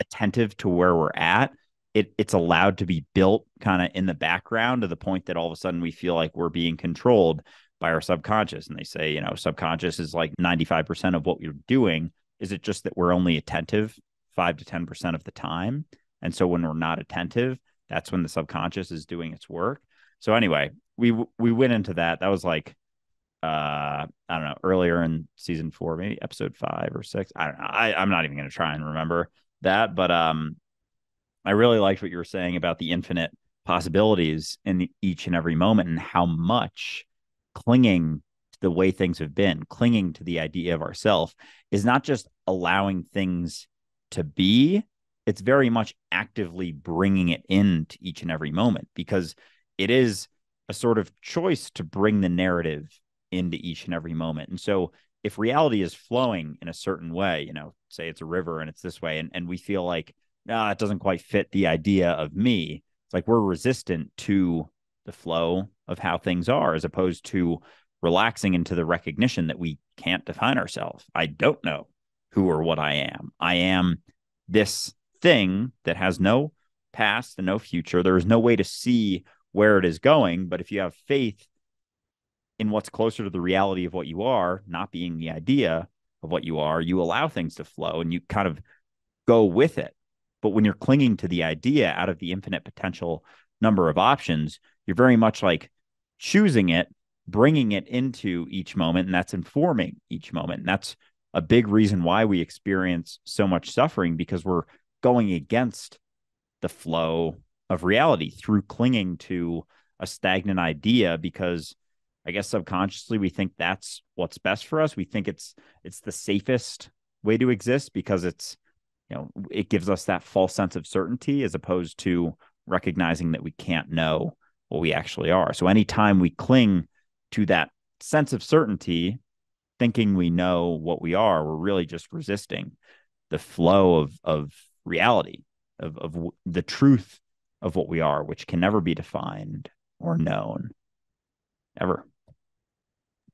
attentive to where we're at, It it's allowed to be built kind of in the background to the point that all of a sudden we feel like we're being controlled by our subconscious. And they say, you know, subconscious is like ninety-five percent of what you're doing. Is it just that we're only attentive five to ten percent of the time? And so when we're not attentive, that's when the subconscious is doing its work. So anyway, we, we went into that. That was like, uh, I don't know, earlier in season four, maybe episode five or six. I don't know. I, I'm not even going to try and remember that, but, um, I really liked what you were saying about the infinite possibilities in the, each and every moment, and how much clinging to the way things have been, clinging to the idea of ourself, is not just allowing things to be, it's very much actively bringing it into each and every moment, because it is a sort of choice to bring the narrative into each and every moment. And so if reality is flowing in a certain way, you know, say it's a river and it's this way, and, and we feel like, no, it doesn't quite fit the idea of me. It's like we're resistant to the flow of how things are, as opposed to relaxing into the recognition that we can't define ourselves. I don't know who or what I am. I am this thing that has no past and no future. There is no way to see where it is going. But if you have faith in what's closer to the reality of what you are, not being the idea of what you are, you allow things to flow and you kind of go with it. But when you're clinging to the idea out of the infinite potential number of options, you're very much like choosing it, bringing it into each moment, and that's informing each moment. And that's a big reason why we experience so much suffering, because we're going against the flow of reality through clinging to a stagnant idea, because I guess subconsciously we think that's what's best for us. We think it's it's the safest way to exist because it's, you know, it gives us that false sense of certainty, as opposed to recognizing that we can't know what we actually are. So anytime we cling to that sense of certainty, thinking we know what we are, we're really just resisting the flow of, of reality, of, of w- the truth of what we are, which can never be defined or known, ever.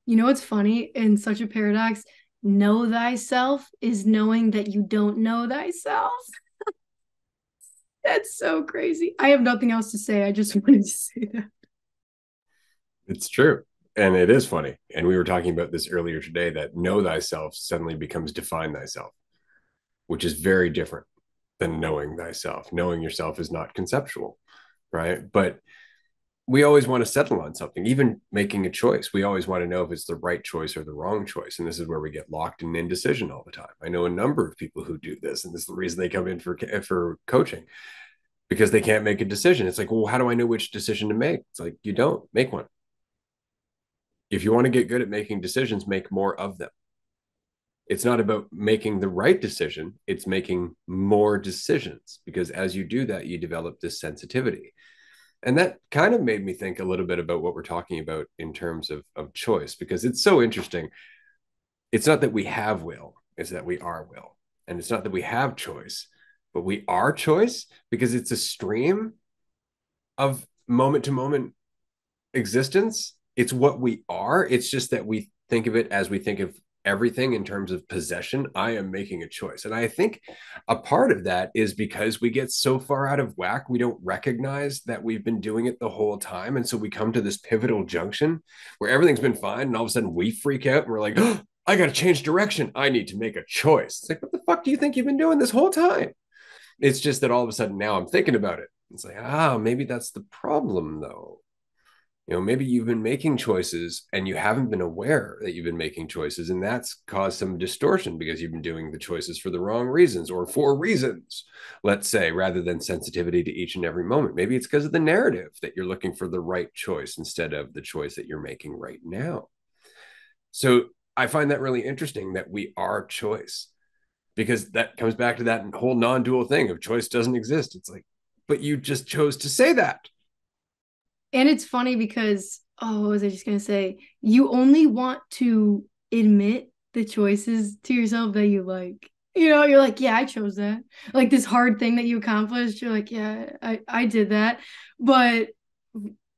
You know, it's funny, in such a paradox, know thyself is knowing that you don't know thyself. That's so crazy. I have nothing else to say. I just wanted to say that. It's true. And it is funny. And we were talking about this earlier today, that know thyself suddenly becomes define thyself, which is very different than knowing thyself. Knowing yourself is not conceptual, right? But we always want to settle on something, even making a choice. We always want to know if it's the right choice or the wrong choice. And this is where we get locked in indecision all the time. I know a number of people who do this, and this is the reason they come in for, for coaching, because they can't make a decision. It's like, well, how do I know which decision to make? It's like, you don't make one. If you want to get good at making decisions, make more of them. It's not about making the right decision. It's making more decisions, because as you do that, you develop this sensitivity. And that kind of made me think a little bit about what we're talking about in terms of, of choice, because it's so interesting. It's not that we have will, it's that we are will. And it's not that we have choice, but we are choice, because it's a stream of moment to moment existence. It's what we are. It's just that we think of it as we think of everything in terms of possession. I am making a choice. And I think a part of that is because we get so far out of whack, we don't recognize that we've been doing it the whole time. And so we come to this pivotal junction where everything's been fine. And all of a sudden we freak out and we're like, oh, I got to change direction. I need to make a choice. It's like, what the fuck do you think you've been doing this whole time? It's just that all of a sudden now I'm thinking about it. It's like, ah, maybe that's the problem though. You know, maybe you've been making choices and you haven't been aware that you've been making choices, and that's caused some distortion because you've been doing the choices for the wrong reasons, or for reasons, let's say, rather than sensitivity to each and every moment. Maybe it's because of the narrative that you're looking for the right choice instead of the choice that you're making right now. So I find that really interesting that we are choice, because that comes back to that whole non-dual thing of choice doesn't exist. It's like, but you just chose to say that. And it's funny because, oh, what was I just going to say? You only want to admit the choices to yourself that you like. You know, you're like, yeah, I chose that. Like this hard thing that you accomplished, you're like, yeah, I, I did that. But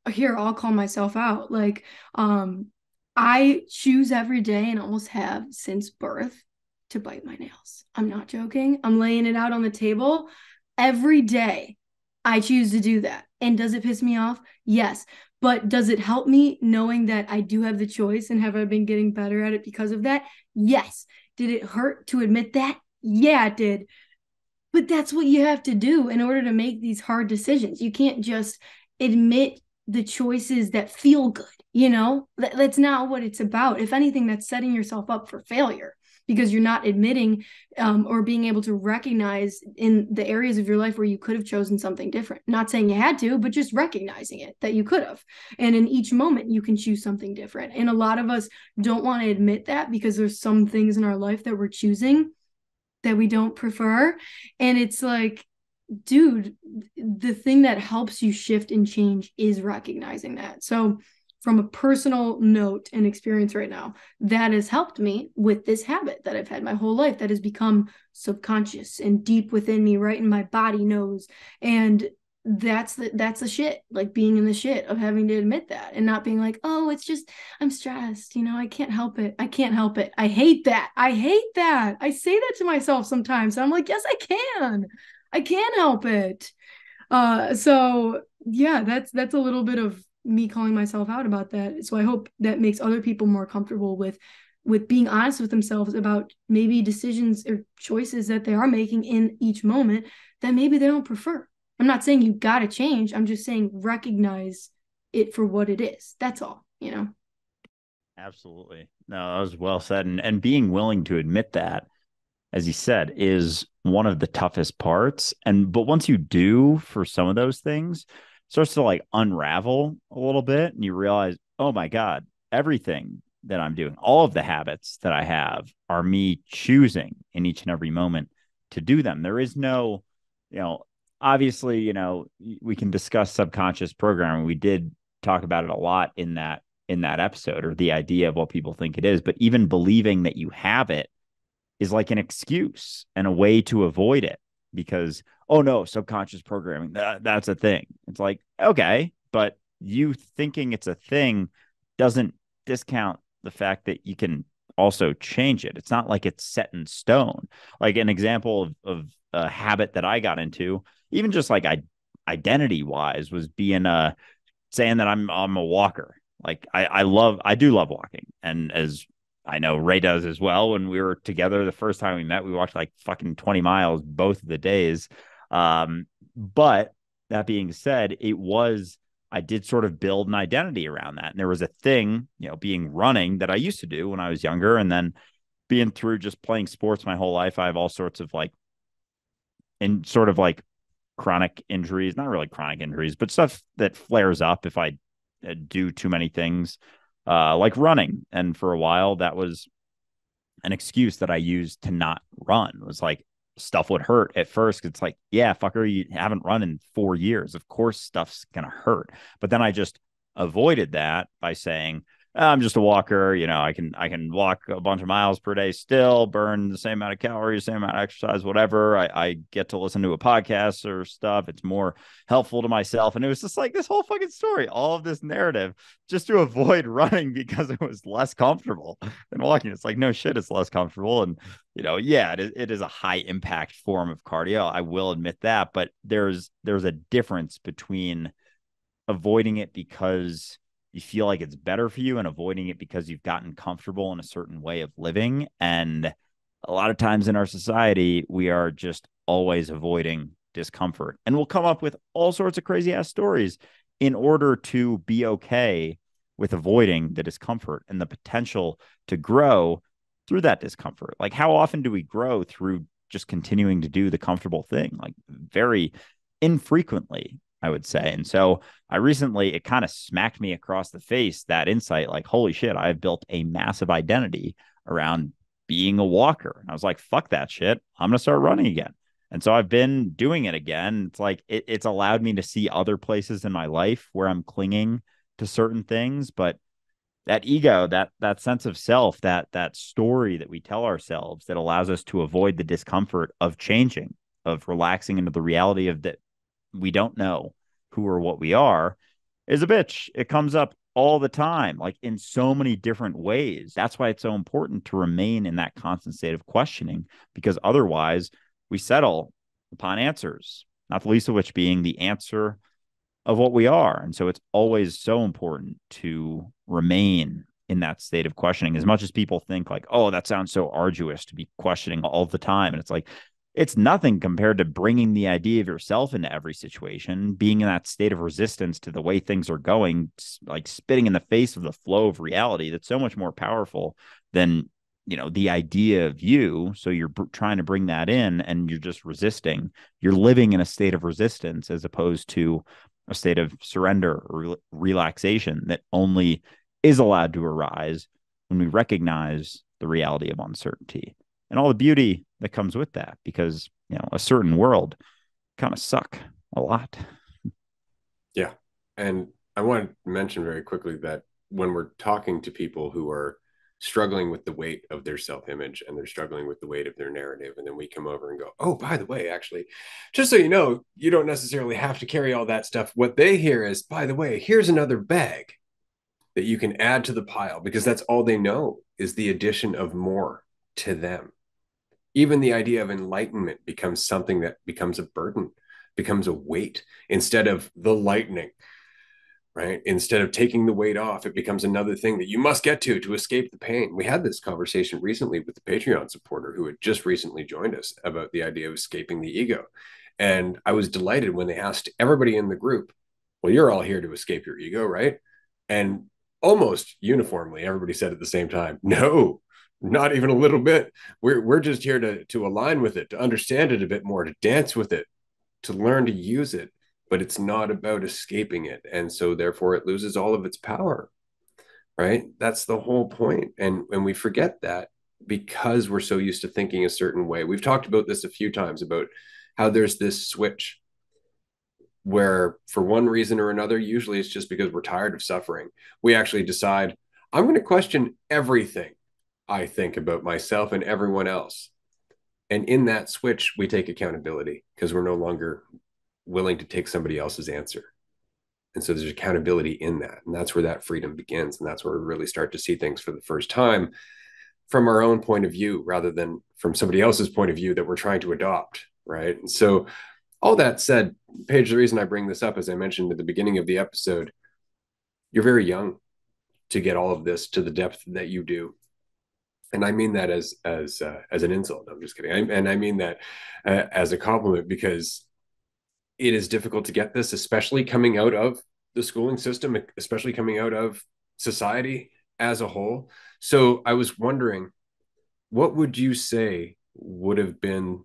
here, I'll call myself out. Like, um, I choose every day, and almost have since birth, to bite my nails. I'm not joking. I'm laying it out on the table every day. I choose to do that. And does it piss me off? Yes. But does it help me knowing that I do have the choice, and have I been getting better at it because of that? Yes. Did it hurt to admit that? Yeah, it did. But that's what you have to do in order to make these hard decisions. You can't just admit the choices that feel good. You know, that, that's not what it's about. If anything, that's setting yourself up for failure, because you're not admitting um, or being able to recognize in the areas of your life where you could have chosen something different. Not saying you had to, but just recognizing it, that you could have. And in each moment, you can choose something different. And a lot of us don't want to admit that, because there's some things in our life that we're choosing that we don't prefer. And it's like, dude, the thing that helps you shift and change is recognizing that. So from a personal note and experience right now, that has helped me with this habit that I've had my whole life, that has become subconscious and deep within me, right in my body knows. And that's the, that's the shit, like being in the shit of having to admit that, and not being like, oh, it's just, I'm stressed. You know, I can't help it. I can't help it. I hate that. I hate that. I say that to myself sometimes. I'm like, yes, I can. I can help it. Uh, so yeah, that's, that's a little bit of me calling myself out about that. So I hope that makes other people more comfortable with, with being honest with themselves about maybe decisions or choices that they are making in each moment that maybe they don't prefer. I'm not saying you got to change. I'm just saying recognize it for what it is. That's all, you know? Absolutely. No, that was well said. And, and being willing to admit that, as you said, is one of the toughest parts. And, but once you do for some of those things, starts to like unravel a little bit, and you realize, oh my God, everything that I'm doing, all of the habits that I have, are me choosing in each and every moment to do them. There is no, you know, obviously, you know, we can discuss subconscious programming. We did talk about it a lot in that, in that episode, or the idea of what people think it is, but even believing that you have it is like an excuse and a way to avoid it, because, oh no, subconscious programming, that, that's a thing. It's like, okay, but you thinking it's a thing doesn't discount the fact that you can also change it. It's not like it's set in stone. Like an example of, of a habit that I got into, even just like I, identity wise, was being uh, saying that I'm, I'm a walker. Like I, I love, I do love walking. And as I know Ray does as well. When we were together the first time we met, we walked like fucking twenty miles both of the days. Um, but that being said, it was, I did sort of build an identity around that. And there was a thing, you know, being running that I used to do when I was younger. And then being through just playing sports my whole life, I have all sorts of like, and sort of like chronic injuries, not really chronic injuries, but stuff that flares up if I do too many things, uh, like running. And for a while, that was an excuse that I used to not run. It was like, stuff would hurt at first. It's like, yeah, fucker, you haven't run in four years. Of course, stuff's going to hurt. But then I just avoided that by saying, I'm just a walker. You know, I can I can walk a bunch of miles per day, still burn the same amount of calories, same amount of exercise, whatever. I, I get to listen to a podcast or stuff. It's more helpful to myself. And it was just like this whole fucking story, all of this narrative just to avoid running because it was less comfortable than walking. It's like, no shit, it's less comfortable. And, you know, yeah, it is, it is a high impact form of cardio. I will admit that. But there's there's a difference between avoiding it because you feel like it's better for you and avoiding it because you've gotten comfortable in a certain way of living. And a lot of times in our society, we are just always avoiding discomfort, and we'll come up with all sorts of crazy ass stories in order to be okay with avoiding the discomfort and the potential to grow through that discomfort. Like, how often do we grow through just continuing to do the comfortable thing? Like, very infrequently, I would say. And so I recently, it kind of smacked me across the face, that insight, like, holy shit, I've built a massive identity around being a walker. And I was like, fuck that shit. I'm going to start running again. And so I've been doing it again. It's like, it, it's allowed me to see other places in my life where I'm clinging to certain things, but that ego, that, that sense of self, that, that story that we tell ourselves that allows us to avoid the discomfort of changing, of relaxing into the reality of that we don't know who or what we are, is a bitch. It comes up all the time, like in so many different ways. That's why it's so important to remain in that constant state of questioning, because otherwise we settle upon answers, not the least of which being the answer of what we are. And so it's always so important to remain in that state of questioning, as much as people think like, oh, that sounds so arduous to be questioning all the time. And it's like, it's nothing compared to bringing the idea of yourself into every situation, being in that state of resistance to the way things are going, like spitting in the face of the flow of reality. That's so much more powerful than, you know, the idea of you. So you're b- trying to bring that in and you're just resisting. You're living in a state of resistance as opposed to a state of surrender or re- relaxation that only is allowed to arise when we recognize the reality of uncertainty and all the beauty that comes with that, because, you know, a certain world kind of suck a lot. Yeah. And I want to mention very quickly that when we're talking to people who are struggling with the weight of their self-image and they're struggling with the weight of their narrative, and then we come over and go, oh, by the way, actually, just so you know, you don't necessarily have to carry all that stuff. What they hear is, by the way, here's another bag that you can add to the pile, because that's all they know is the addition of more to them. Even the idea of enlightenment becomes something that becomes a burden, becomes a weight instead of the lightning, right? Instead of taking the weight off, it becomes another thing that you must get to, to escape the pain. We had this conversation recently with the Patreon supporter who had just recently joined us about the idea of escaping the ego. And I was delighted when they asked everybody in the group, well, you're all here to escape your ego, right? And almost uniformly, everybody said at the same time, no. Not even a little bit. We're we're just here to, to align with it, to understand it a bit more, to dance with it, to learn to use it, but it's not about escaping it. And so therefore it loses all of its power, right? That's the whole point. And, and we forget that because we're so used to thinking a certain way. We've talked about this a few times about how there's this switch where for one reason or another, usually it's just because we're tired of suffering. We actually decide, I'm going to question everything I think about myself and everyone else. And in that switch, we take accountability because we're no longer willing to take somebody else's answer. And so there's accountability in that. And that's where that freedom begins. And that's where we really start to see things for the first time from our own point of view, rather than from somebody else's point of view that we're trying to adopt, right? And so all that said, Paige, the reason I bring this up, as I mentioned at the beginning of the episode, you're very young to get all of this to the depth that you do. And I mean that as as uh, as an insult. No, I'm just kidding. I, and I mean that uh, as a compliment, because it is difficult to get this, especially coming out of the schooling system, especially coming out of society as a whole. So I was wondering, what would you say would have been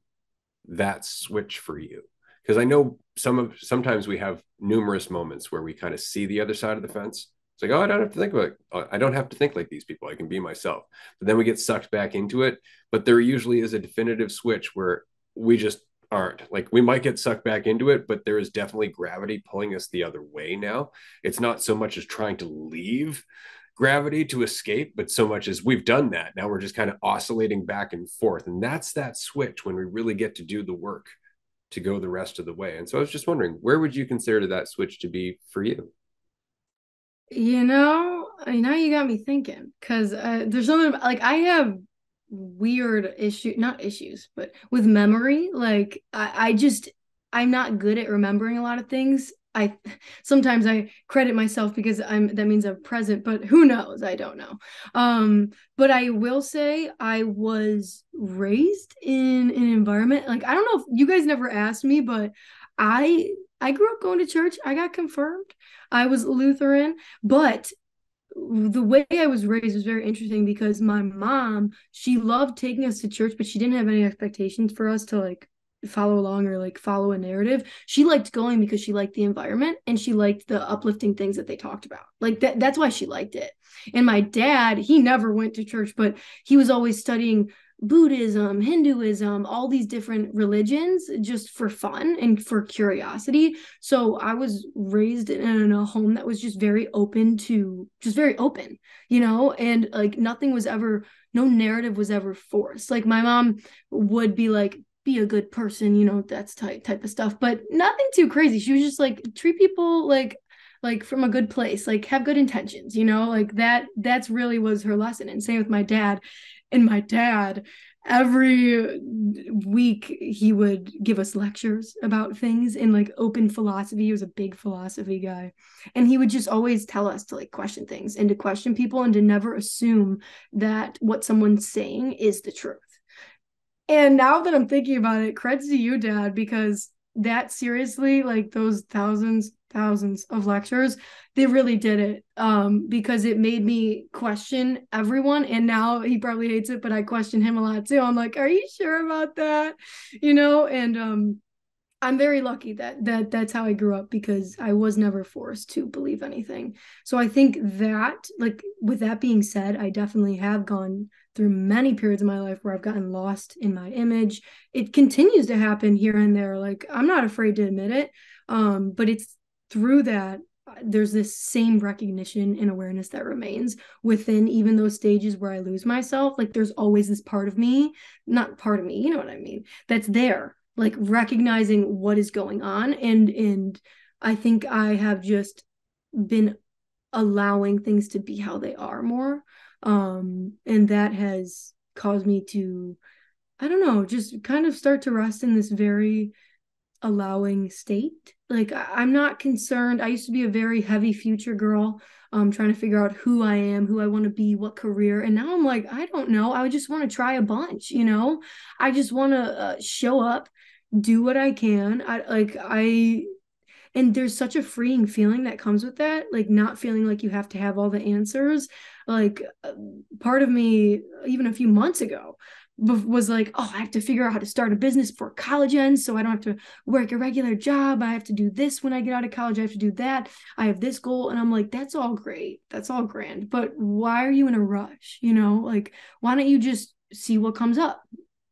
that switch for you? Because I know some of sometimes we have numerous moments where we kind of see the other side of the fence. It's like, oh, I don't have to think about it. I don't have to think like these people. I can be myself. But then we get sucked back into it. But there usually is a definitive switch where we just aren't. Like, we might get sucked back into it, but there is definitely gravity pulling us the other way now. It's not so much as trying to leave. gravity to escape, but so much as we've done that, now we're just kind of oscillating back and forth. And that's that switch when we really get to do the work to go the rest of the way. And so I was just wondering, where would you consider that switch to be for you? You know, now you got me thinking, because uh, there's something like I have weird issue, not issues, but with memory. Like I, I just, I'm not good at remembering a lot of things. I sometimes I credit myself because I'm, that means I'm present, but who knows? I don't know. Um, but I will say I was raised in an environment, like, I don't know if you guys never asked me, but I, I grew up going to church. I got confirmed. I was Lutheran, but the way I was raised was very interesting because my mom, she loved taking us to church, but she didn't have any expectations for us to like follow along or like follow a narrative. She liked going because she liked the environment and she liked the uplifting things that they talked about. Like that, that's why she liked it. And my dad, he never went to church, but he was always studying Buddhism, Hinduism, all these different religions just for fun and for curiosity. So I was raised in a home that was just very open to, just very open, you know, and like nothing was ever, no narrative was ever forced. Like my mom would be like, be a good person, you know, that's type type of stuff, but nothing too crazy. She was just like, treat people like like from a good place, like have good intentions, you know, like that that's really was her lesson. And same with my dad. And my dad, every week he would give us lectures about things and like open philosophy. He was a big philosophy guy, and he would just always tell us to like question things and to question people and to never assume that what someone's saying is the truth. And now that I'm thinking about it, creds to you, Dad, because that seriously, like those thousands, thousands of lectures, they really did it um, because it made me question everyone. And now he probably hates it, but I question him a lot too. I'm like, are you sure about that? You know, and um, I'm very lucky that that that's how I grew up, because I was never forced to believe anything. So I think that, like, with that being said, I definitely have gone through many periods of my life where I've gotten lost in my image. It continues to happen here and there. Like, I'm not afraid to admit it. Um, but it's through that, there's this same recognition and awareness that remains within even those stages where I lose myself. Like, there's always this part of me, not part of me, you know what I mean? That's there, like recognizing what is going on. And, and I think I have just been allowing things to be how they are more. Um, and that has caused me to, I don't know, just kind of start to rest in this very allowing state. Like, I, I'm not concerned. I used to be a very heavy future girl, um, trying to figure out who I am, who I want to be, what career. And now I'm like, I don't know. I just want to try a bunch, you know, I just want to uh, show up, do what I can. I like, I, and there's such a freeing feeling that comes with that, like not feeling like you have to have all the answers. Like part of me, even a few months ago, was like, oh, I have to figure out how to start a business before college ends, so I don't have to work a regular job. I have to do this when I get out of college. I have to do that. I have this goal. And I'm like, that's all great. That's all grand. But why are you in a rush? You know, like, why don't you just see what comes up?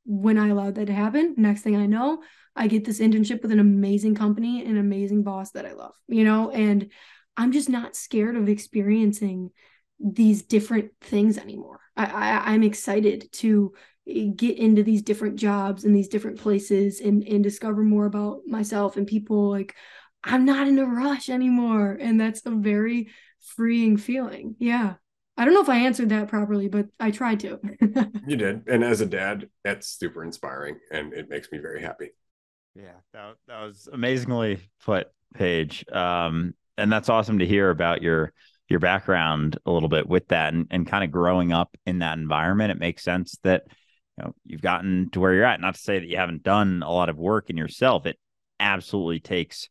When I allowed that to happen, next thing I know, I get this internship with an amazing company and an amazing boss that I love, you know, and I'm just not scared of experiencing these different things anymore. I, I, I'm excited to get into these different jobs and these different places and, and discover more about myself and people. Like, I'm not in a rush anymore. And that's a very freeing feeling. Yeah. I don't know if I answered that properly, but I tried to. You did. And as a dad, that's super inspiring and it makes me very happy. Yeah, that, that was amazingly put, Paige. Um, and that's awesome to hear about your your background a little bit with that and, and kind of growing up in that environment. It makes sense that, you know, you've gotten to where you're at. Not to say that you haven't done a lot of work in yourself. It absolutely takes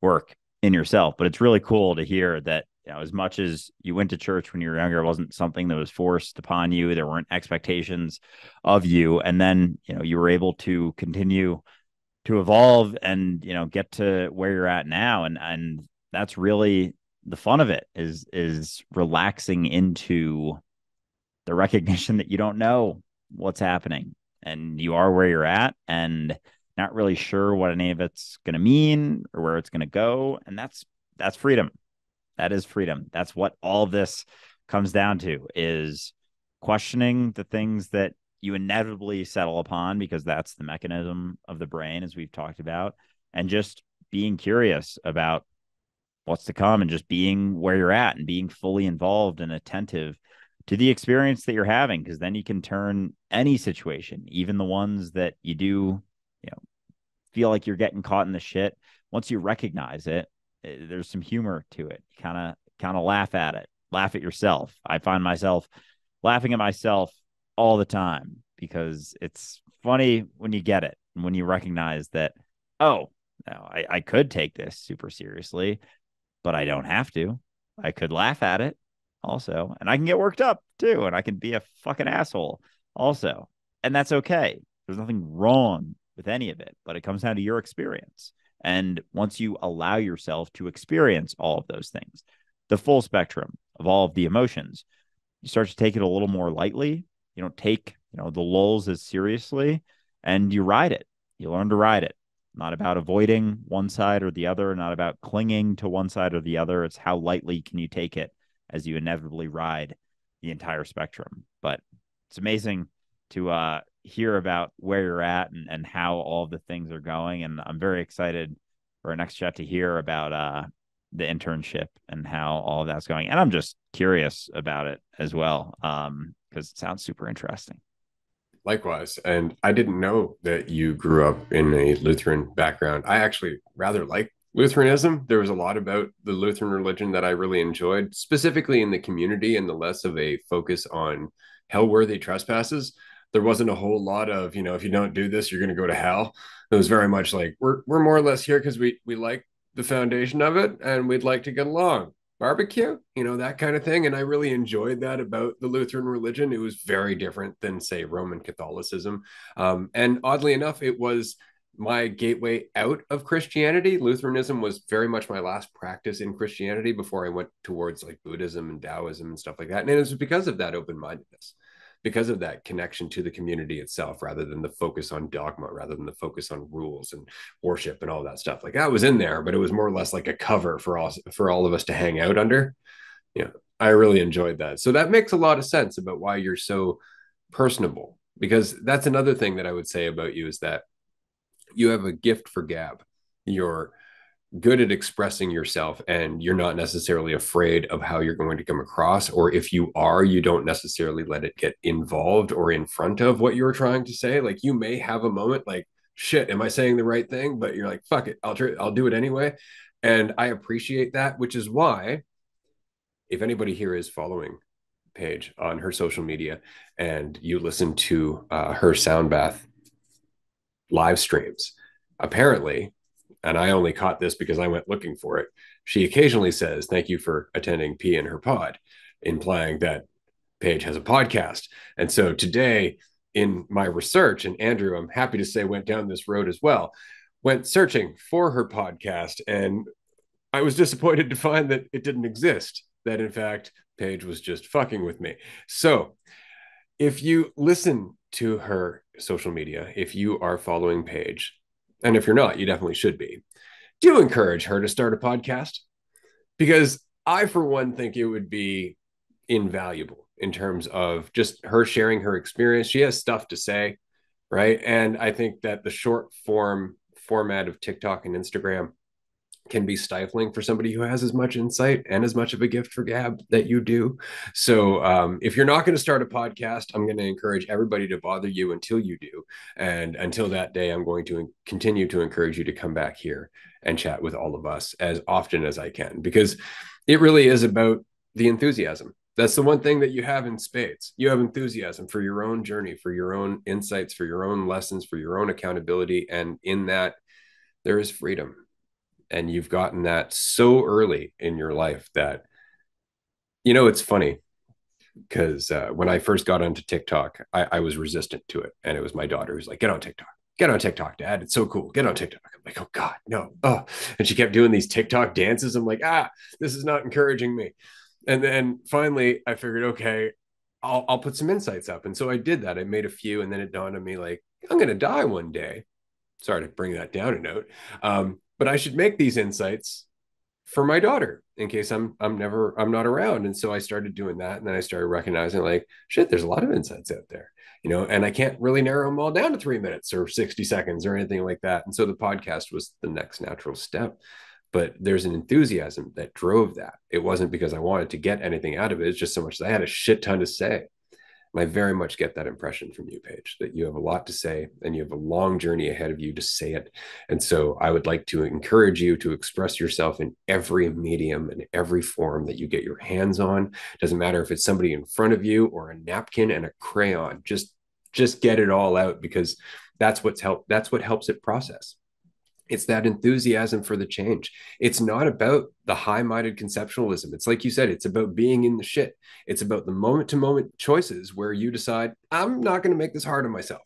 work in yourself, but it's really cool to hear that, you know, as much as you went to church when you were younger, it wasn't something that was forced upon you. There weren't expectations of you. And then, you know, you were able to continue to evolve and, you know, get to where you're at now. And, and that's really the fun of it, is, is relaxing into the recognition that you don't know what's happening and you are where you're at and not really sure what any of it's going to mean or where it's going to go. And that's, that's freedom. That is freedom. That's what all this comes down to is questioning the things that you inevitably settle upon, because that's the mechanism of the brain, as we've talked about, and just being curious about what's to come and just being where you're at and being fully involved and attentive to the experience that you're having, because then you can turn any situation, even the ones that you do, you know, feel like you're getting caught in the shit. Once you recognize it, there's some humor to it. You kind of kind of laugh at it, laugh at yourself. I find myself laughing at myself all the time, because it's funny when you get it and when you recognize that, oh, no, I, I could take this super seriously, but I don't have to. I could laugh at it also, and I can get worked up too, and I can be a fucking asshole also, and that's okay. There's nothing wrong with any of it, but it comes down to your experience. And once you allow yourself to experience all of those things, the full spectrum of all of the emotions, you start to take it a little more lightly. You don't take, you know, the lulls as seriously, and you ride it. You learn to ride it. Not about avoiding one side or the other, not about clinging to one side or the other. It's how lightly can you take it as you inevitably ride the entire spectrum. But it's amazing to uh, hear about where you're at and, and how all the things are going. And I'm very excited for our next chat to hear about uh, the internship and how all of that's going. And I'm just curious about it as well, um, because it sounds super interesting. Likewise. And I didn't know that you grew up in a Lutheran background. I actually rather like Lutheranism. There was a lot about the Lutheran religion that I really enjoyed, specifically in the community and the less of a focus on hell-worthy trespasses. There wasn't a whole lot of, you know, if you don't do this, you're going to go to hell. It was very much like, we're we're more or less here because we, we like the foundation of it and we'd like to get along. Barbecue, you know, that kind of thing. And I really enjoyed that about the Lutheran religion. It was very different than, say, Roman Catholicism. Um, and oddly enough, it was my gateway out of Christianity. Lutheranism was very much my last practice in Christianity before I went towards like Buddhism and Taoism and stuff like that. And it was because of that open-mindedness, because of that connection to the community itself, rather than the focus on dogma, rather than the focus on rules and worship and all that stuff. Like that was in there, but it was more or less like a cover for all, for all of us to hang out under. Yeah, I really enjoyed that. So that makes a lot of sense about why you're so personable, because that's another thing that I would say about you, is that you have a gift for gab. You're good at expressing yourself, and you're not necessarily afraid of how you're going to come across, or if you are, you don't necessarily let it get involved or in front of what you're trying to say. Like you may have a moment like, shit, am I saying the right thing? But you're like, fuck it, I'll try, I'll do it anyway. And I appreciate that, which is why if anybody here is following Paige on her social media and you listen to uh, her Soundbath live streams, apparently, and I only caught this because I went looking for it, she occasionally says, thank you for attending P in her pod, implying that Paige has a podcast. And so today in my research, and Andrew, I'm happy to say, went down this road as well, went searching for her podcast. And I was disappointed to find that it didn't exist, that in fact, Paige was just fucking with me. So if you listen to her social media, if you are following Paige, and if you're not, you definitely should be, do encourage her to start a podcast, because I, for one, think it would be invaluable in terms of just her sharing her experience. She has stuff to say, right? And I think that the short form format of TikTok and Instagram can be stifling for somebody who has as much insight and as much of a gift for gab that you do. So um, if you're not going to start a podcast, I'm going to encourage everybody to bother you until you do. And until that day, I'm going to continue to encourage you to come back here and chat with all of us as often as I can, because it really is about the enthusiasm. That's the one thing that you have in spades. You have enthusiasm for your own journey, for your own insights, for your own lessons, for your own accountability. And in that, there is freedom. And you've gotten that so early in your life that, you know, it's funny because uh, when I first got onto TikTok, I, I was resistant to it. And it was my daughter who's like, get on TikTok, get on TikTok, dad. It's so cool. Get on TikTok. I'm like, oh God, no. Oh. And she kept doing these TikTok dances. I'm like, ah, this is not encouraging me. And then finally I figured, okay, I'll, I'll put some insights up. And so I did that. I made a few, and then it dawned on me, like, I'm going to die one day. Sorry to bring that down a note. Um, But I should make these insights for my daughter in case I'm, I'm never, I'm not around. And so I started doing that. And then I started recognizing like, shit, there's a lot of insights out there, you know, and I can't really narrow them all down to three minutes or sixty seconds or anything like that. And so the podcast was the next natural step, but there's an enthusiasm that drove that. It wasn't because I wanted to get anything out of it. It's just so much that I had a shit ton to say. And I very much get that impression from you, Paige, that you have a lot to say and you have a long journey ahead of you to say it. And so I would like to encourage you to express yourself in every medium and every form that you get your hands on. Doesn't matter if it's somebody in front of you or a napkin and a crayon, just, just get it all out, because that's what's help. That's what helps it process. It's that enthusiasm for the change. It's not about the high-minded conceptualism. It's like you said, it's about being in the shit. It's about the moment-to-moment choices where you decide, I'm not going to make this hard on myself.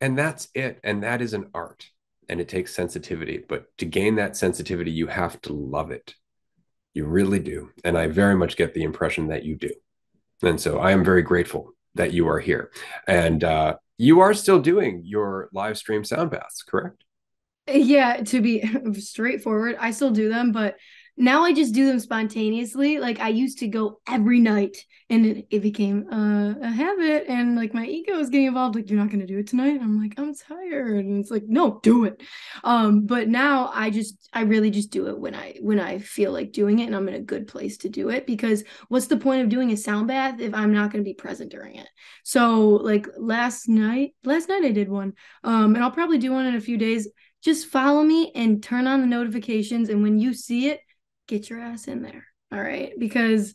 And that's it. And that is an art. And it takes sensitivity. But to gain that sensitivity, you have to love it. You really do. And I very much get the impression that you do. And so I am very grateful that you are here. And, uh, you are still doing your live stream sound baths, correct? Yeah, to be straightforward, I still do them, but now I just do them spontaneously. Like I used to go every night and it, it became uh, a habit, and like my ego is getting involved. Like, you're not going to do it tonight. And I'm like, I'm tired. And it's like, no, do it. Um, but now I just, I really just do it when I, when I feel like doing it and I'm in a good place to do it, because what's the point of doing a sound bath if I'm not going to be present during it? So like last night, last night I did one, um, and I'll probably do one in a few days. Just follow me and turn on the notifications. And when you see it, get your ass in there. All right. Because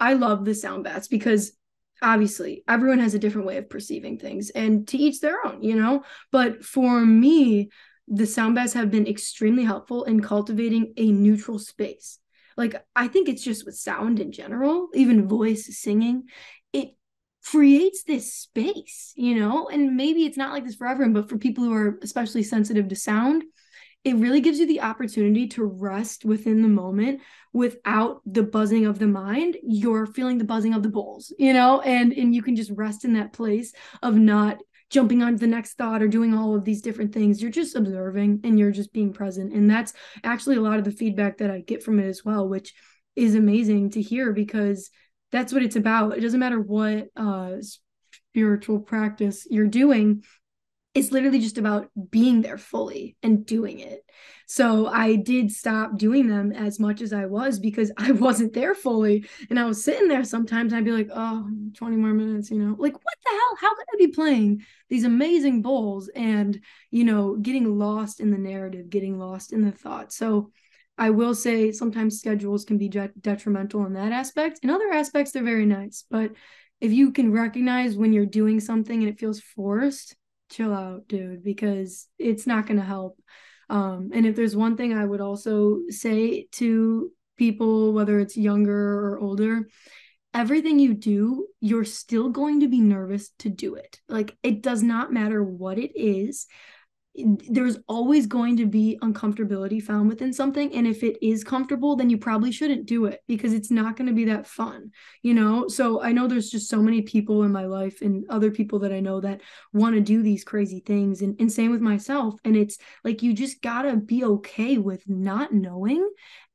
I love the sound baths, because obviously everyone has a different way of perceiving things, and to each their own, you know, but for me, the sound baths have been extremely helpful in cultivating a neutral space. Like, I think it's just with sound in general, even voice singing, it creates this space, you know, and maybe it's not like this for everyone, but for people who are especially sensitive to sound, it really gives you the opportunity to rest within the moment without the buzzing of the mind. You're feeling the buzzing of the bowls, you know, and, and you can just rest in that place of not jumping onto the next thought or doing all of these different things. You're just observing and you're just being present. And that's actually a lot of the feedback that I get from it as well, which is amazing to hear, because that's what it's about. It doesn't matter what uh, spiritual practice you're doing. It's literally just about being there fully and doing it. So I did stop doing them as much as I was, because I wasn't there fully. And I was sitting there sometimes and I'd be like, oh, twenty more minutes, you know, like, what the hell? How could I be playing these amazing bowls and, you know, getting lost in the narrative, getting lost in the thought? So I will say sometimes schedules can be detrimental in that aspect. In other aspects, they're very nice. But if you can recognize when you're doing something and it feels forced, chill out, dude, because it's not going to help. Um, and if there's one thing I would also say to people, whether it's younger or older, everything you do, you're still going to be nervous to do it. Like, it does not matter what it is. There's always going to be uncomfortability found within something. And if it is comfortable, then you probably shouldn't do it, because it's not going to be that fun, you know? So I know there's just so many people in my life and other people that I know that want to do these crazy things, and, and same with myself. And it's like, you just gotta be okay with not knowing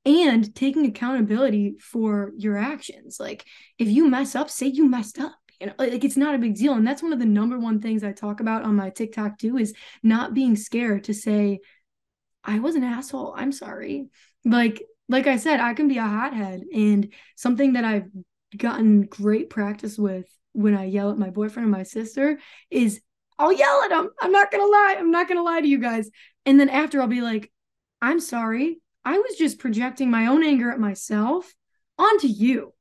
and taking accountability for your actions. Like, if you mess up, say you messed up. You know, like, it's not a big deal. And that's one of the number one things I talk about on my TikTok too, is not being scared to say, I was an asshole, I'm sorry. Like, like I said, I can be a hothead, and something that I've gotten great practice with when I yell at my boyfriend or my sister is I'll yell at them. I'm not going to lie. I'm not going to lie to you guys. And then after, I'll be like, I'm sorry. I was just projecting my own anger at myself onto you.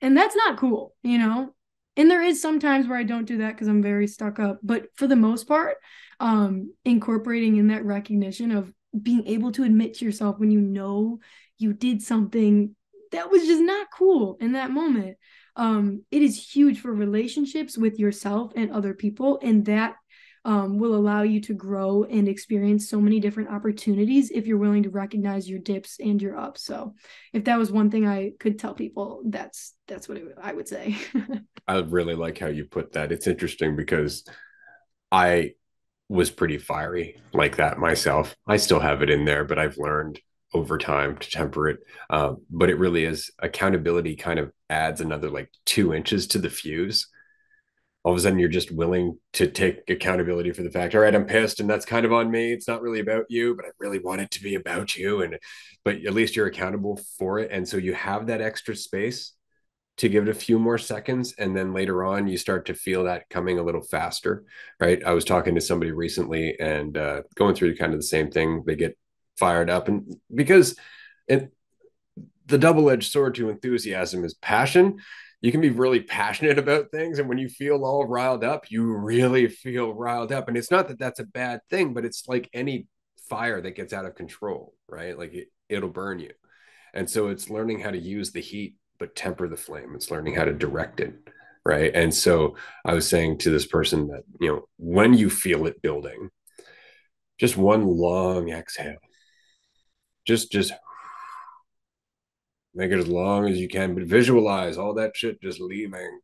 And that's not cool, you know? And there is some times where I don't do that because I'm very stuck up. But for the most part, um, incorporating in that recognition of being able to admit to yourself when you know you did something that was just not cool in that moment. Um, it is huge for relationships with yourself and other people. And that um, will allow you to grow and experience so many different opportunities if you're willing to recognize your dips and your ups. So if that was one thing I could tell people, that's, that's what it, I would say. I really like how you put that. It's interesting because I was pretty fiery like that myself. I still have it in there, but I've learned over time to temper it. Um, but it really is, accountability kind of adds another like two inches to the fuse. All of a sudden, you're just willing to take accountability for the fact, all right, I'm pissed and that's kind of on me. It's not really about you, but I really want it to be about you. And, but at least you're accountable for it. And so you have that extra space to give it a few more seconds. And then later on, you start to feel that coming a little faster, right? I was talking to somebody recently and uh, going through kind of the same thing. They get fired up, and because it, the double-edged sword to enthusiasm is passion. You can be really passionate about things, and when you feel all riled up, you really feel riled up. And it's not that that's a bad thing, but it's like any fire that gets out of control, right? Like it, it'll burn you. And so it's learning how to use the heat, but temper the flame. It's learning how to direct it, right? And so I was saying to this person that, you know, when you feel it building, just one long exhale, just, just make it as long as you can, but visualize all that shit just leaving,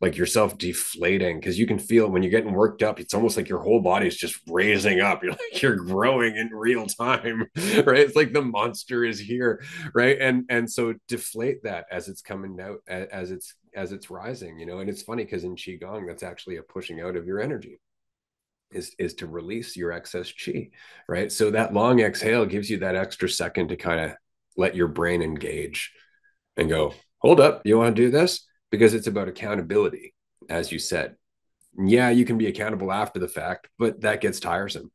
like yourself deflating. Because you can feel when you're getting worked up, it's almost like your whole body is just raising up. You're like, you're growing in real time, right? It's like the monster is here, right? And and so deflate that as it's coming out, as it's as it's rising, you know. And it's funny because in Qigong, that's actually a pushing out of your energy, is is to release your excess chi, right? So that long exhale gives you that extra second to kind of let your brain engage and go, hold up, you want to do this? Because it's about accountability, as you said. Yeah, you can be accountable after the fact, but that gets tiresome,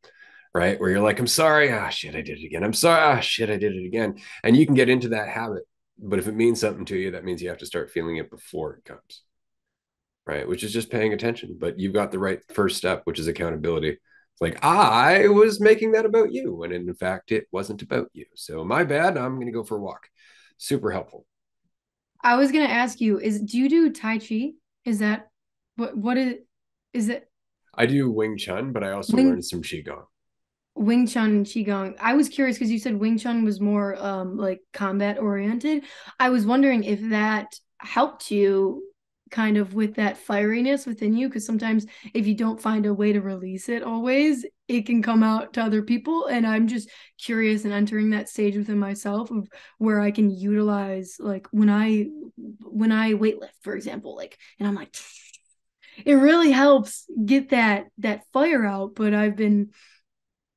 right? Where you're like, I'm sorry, ah, shit, I did it again. I'm sorry, ah, shit, I did it again. And you can get into that habit. But if it means something to you, that means you have to start feeling it before it comes, right? Which is just paying attention. But you've got the right first step, which is accountability. Like, I was making that about you, when in fact it wasn't about you. So my bad, I'm going to go for a walk. Super helpful. I was going to ask you, is do you do Tai Chi? Is that, what what is, is it? I do Wing Chun, but I also Wing, learned some Qigong. Wing Chun and Qigong. I was curious because you said Wing Chun was more um, like combat oriented. I was wondering if that helped you kind of with that fieriness within you, because sometimes if you don't find a way to release it always, it can come out to other people. And I'm just curious and entering that stage within myself of where I can utilize, like when I when I weightlift, for example, like, and I'm like, it really helps get that that fire out. But I've been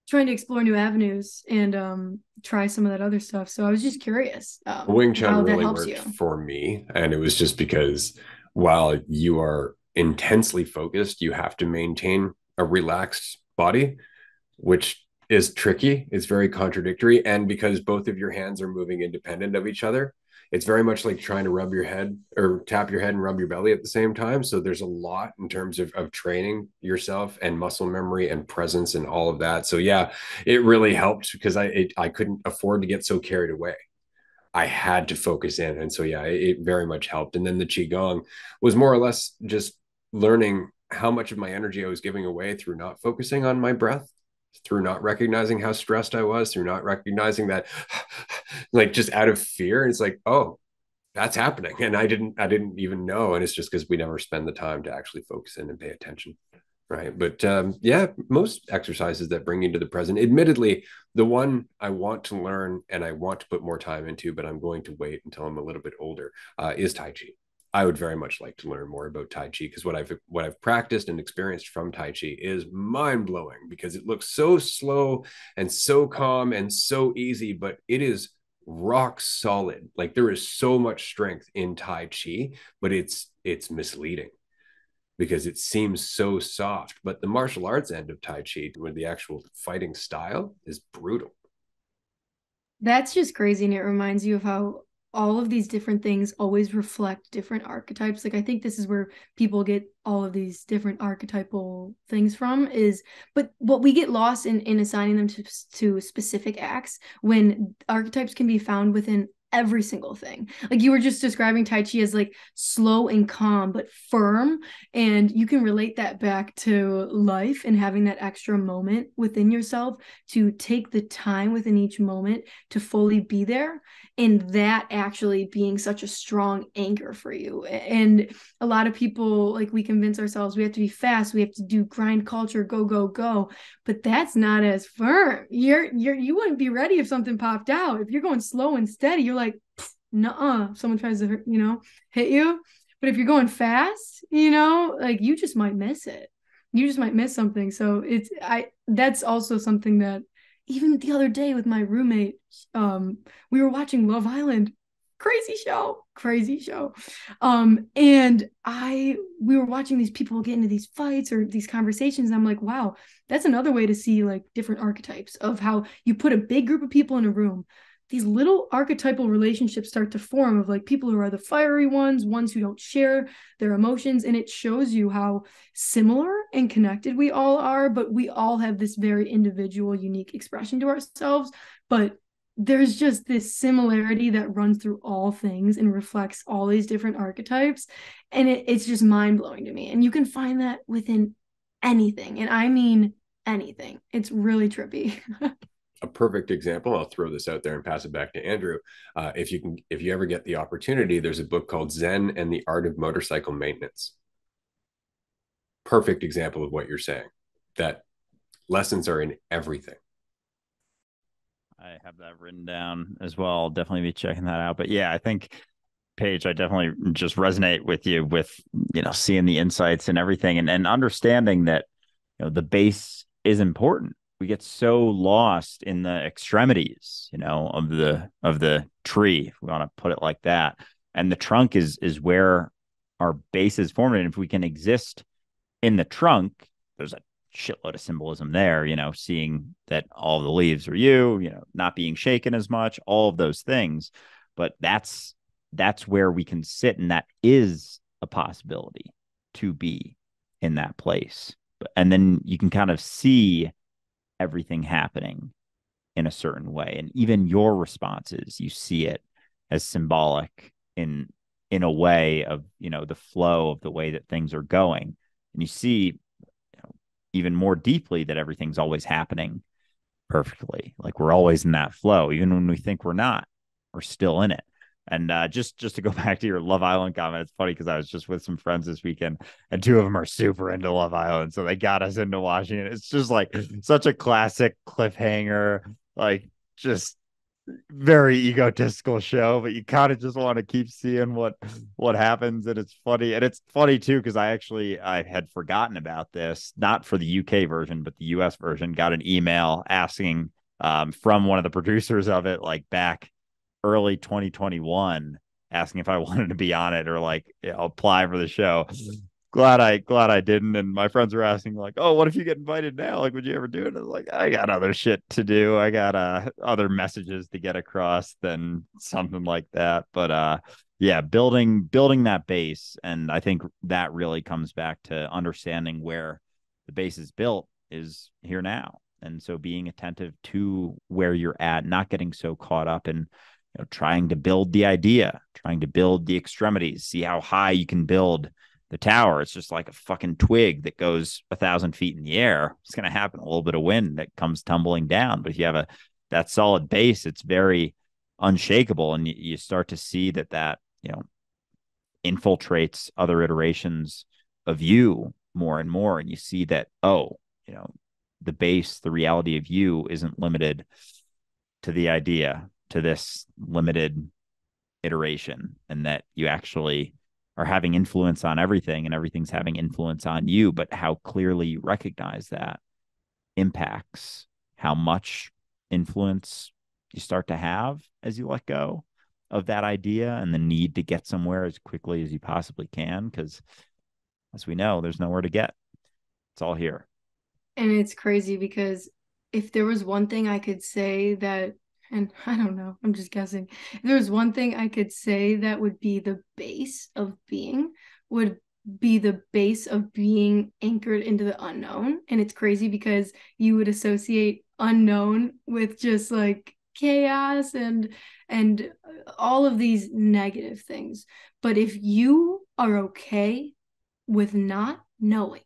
trying to explore new avenues and um try some of that other stuff. So I was just curious. Um, Wing Chun really worked you. for me, and it was just because while you are intensely focused, you have to maintain a relaxed body, which is tricky. It's very contradictory. And because both of your hands are moving independent of each other, it's very much like trying to rub your head or tap your head and rub your belly at the same time. So there's a lot in terms of, of training yourself and muscle memory and presence and all of that. So yeah, it really helped because I, it, I couldn't afford to get so carried away. I had to focus in. And so, yeah, it very much helped. And then the Qigong was more or less just learning how much of my energy I was giving away through not focusing on my breath, through not recognizing how stressed I was, through not recognizing that, like just out of fear. And it's like, oh, that's happening. And I didn't, I didn't even know. And it's just because we never spend the time to actually focus in and pay attention. Right. But um, yeah, most exercises that bring you to the present, admittedly, the one I want to learn and I want to put more time into, but I'm going to wait until I'm a little bit older, uh, is Tai Chi. I would very much like to learn more about Tai Chi because what I've what I've practiced and experienced from Tai Chi is mind blowing because it looks so slow and so calm and so easy, but it is rock solid. Like there is so much strength in Tai Chi, but it's it's misleading, because it seems so soft. But the martial arts end of Tai Chi, where the actual fighting style is brutal. That's just crazy. And it reminds you of how all of these different things always reflect different archetypes. Like I think this is where people get all of these different archetypal things from is, but what we get lost in, in assigning them to, to specific acts when archetypes can be found within every single thing. Like you were just describing Tai Chi as like slow and calm, but firm. And you can relate that back to life and having that extra moment within yourself to take the time within each moment to fully be there. And that actually being such a strong anchor for you. And a lot of people, like we convince ourselves we have to be fast. We have to do grind culture, go, go, go. But that's not as firm. You're, you're, you wouldn't be ready if something popped out. If you're going slow and steady, you're like, nuh-uh, someone tries to, you know, hit you. But if you're going fast, you know, like you just might miss it. You just might miss something. So it's, I, that's also something that even the other day with my roommate, um, we were watching Love Island, crazy show, crazy show. Um, and I, we were watching these people get into these fights or these conversations. And I'm like, wow, that's another way to see like different archetypes of how you put a big group of people in a room. These little archetypal relationships start to form of like people who are the fiery ones, ones who don't share their emotions. And it shows you how similar and connected we all are, but we all have this very individual, unique expression to ourselves. But there's just this similarity that runs through all things and reflects all these different archetypes. And it, it's just mind-blowing to me. And you can find that within anything. And I mean anything. It's really trippy. A perfect example, I'll throw this out there and pass it back to Andrew. Uh, if you can, if you ever get the opportunity, there's a book called Zen and the Art of Motorcycle Maintenance. Perfect example of what you're saying, that lessons are in everything. I have that written down as well. I'll definitely be checking that out. But yeah, I think, Paige, I definitely just resonate with you with, you know, seeing the insights and everything, and, and understanding that, you know, the base is important. We get so lost in the extremities, you know, of the of the tree, if we want to put it like that. And the trunk is is where our base is formed. And if we can exist in the trunk, there's a shitload of symbolism there, you know, seeing that all the leaves are you, you know, not being shaken as much, all of those things. But that's that's where we can sit. And that is a possibility to be in that place. And then you can kind of see everything happening in a certain way. And even your responses, you see it as symbolic in, in a way of, you know, the flow of the way that things are going. And you see, you know, even more deeply that everything's always happening perfectly. Like we're always in that flow, even when we think we're not, we're still in it. And uh, just, just to go back to your Love Island comment, it's funny because I was just with some friends this weekend and two of them are super into Love Island. So they got us into watching it. It's just like such a classic cliffhanger, like just very egotistical show, but you kind of just want to keep seeing what, what happens. And it's funny. And it's funny too, because I actually, I had forgotten about this, not for the U K version, but the U S version, got an email asking um, from one of the producers of it, like back early twenty twenty-one, asking if I wanted to be on it or like, you know, apply for the show. Glad I glad I didn't. And my friends were asking like, oh, what if you get invited now? Like, would you ever do it? And I was like, I got other shit to do. I got uh, other messages to get across than something like that. But uh, yeah, building building that base. And I think that really comes back to understanding where the base is built is here now. And so being attentive to where you're at, not getting so caught up in, you know, trying to build the idea, trying to build the extremities, see how high you can build the tower. It's just like a fucking twig that goes a thousand feet in the air. It's going to happen. A little bit of wind that comes tumbling down. But if you have a that solid base, it's very unshakable. And you, you start to see that that, you know, infiltrates other iterations of you more and more. And you see that, oh, you know, the base, the reality of you isn't limited to the idea, to this limited iteration, and that you actually are having influence on everything and everything's having influence on you, but how clearly you recognize that impacts how much influence you start to have as you let go of that idea and the need to get somewhere as quickly as you possibly can, because as we know, there's nowhere to get. It's all here. And it's crazy because if there was one thing I could say that, and I don't know, I'm just guessing, if there was one thing I could say that would be the base of being, would be the base of being anchored into the unknown. And it's crazy because you would associate unknown with just like chaos and and all of these negative things. But if you are okay with not knowing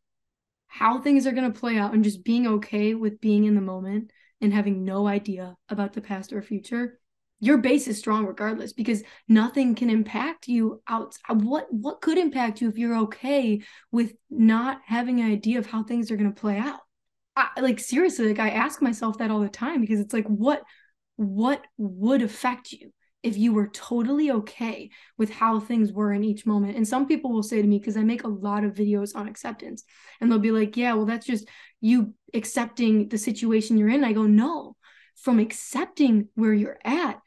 how things are going to play out and just being okay with being in the moment and having no idea about the past or future, your base is strong regardless, because nothing can impact you outside. What, what could impact you if you're okay with not having an idea of how things are going to play out? I, like, seriously, like I ask myself that all the time, because it's like, what, what would affect you if you were totally okay with how things were in each moment? And some people will say to me, because I make a lot of videos on acceptance, and they'll be like, yeah, well, that's just you accepting the situation you're in. I go, no, from accepting where you're at,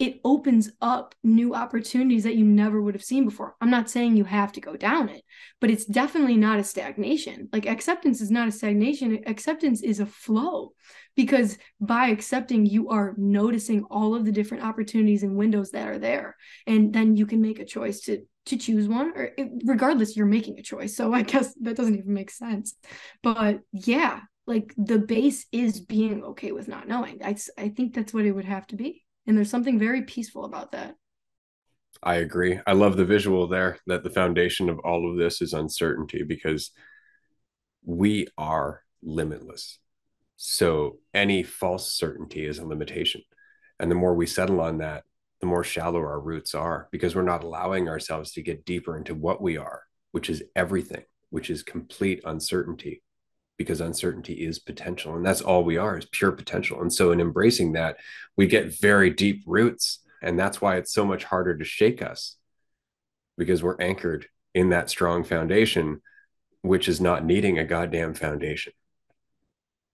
it opens up new opportunities that you never would have seen before. I'm not saying you have to go down it, but it's definitely not a stagnation. Like, acceptance is not a stagnation. Acceptance is a flow, because by accepting, you are noticing all of the different opportunities and windows that are there. And then you can make a choice to, to choose one, or it, regardless, you're making a choice. So I guess that doesn't even make sense, but yeah, like the base is being okay with not knowing. I, I think that's what it would have to be. And there's something very peaceful about that. I agree. I love the visual there, that the foundation of all of this is uncertainty, because we are limitless. So any false certainty is a limitation. And the more we settle on that, the more shallow our roots are, because we're not allowing ourselves to get deeper into what we are, which is everything, which is complete uncertainty, because uncertainty is potential. And that's all we are, is pure potential. And so in embracing that, we get very deep roots. And that's why it's so much harder to shake us, because we're anchored in that strong foundation, which is not needing a goddamn foundation.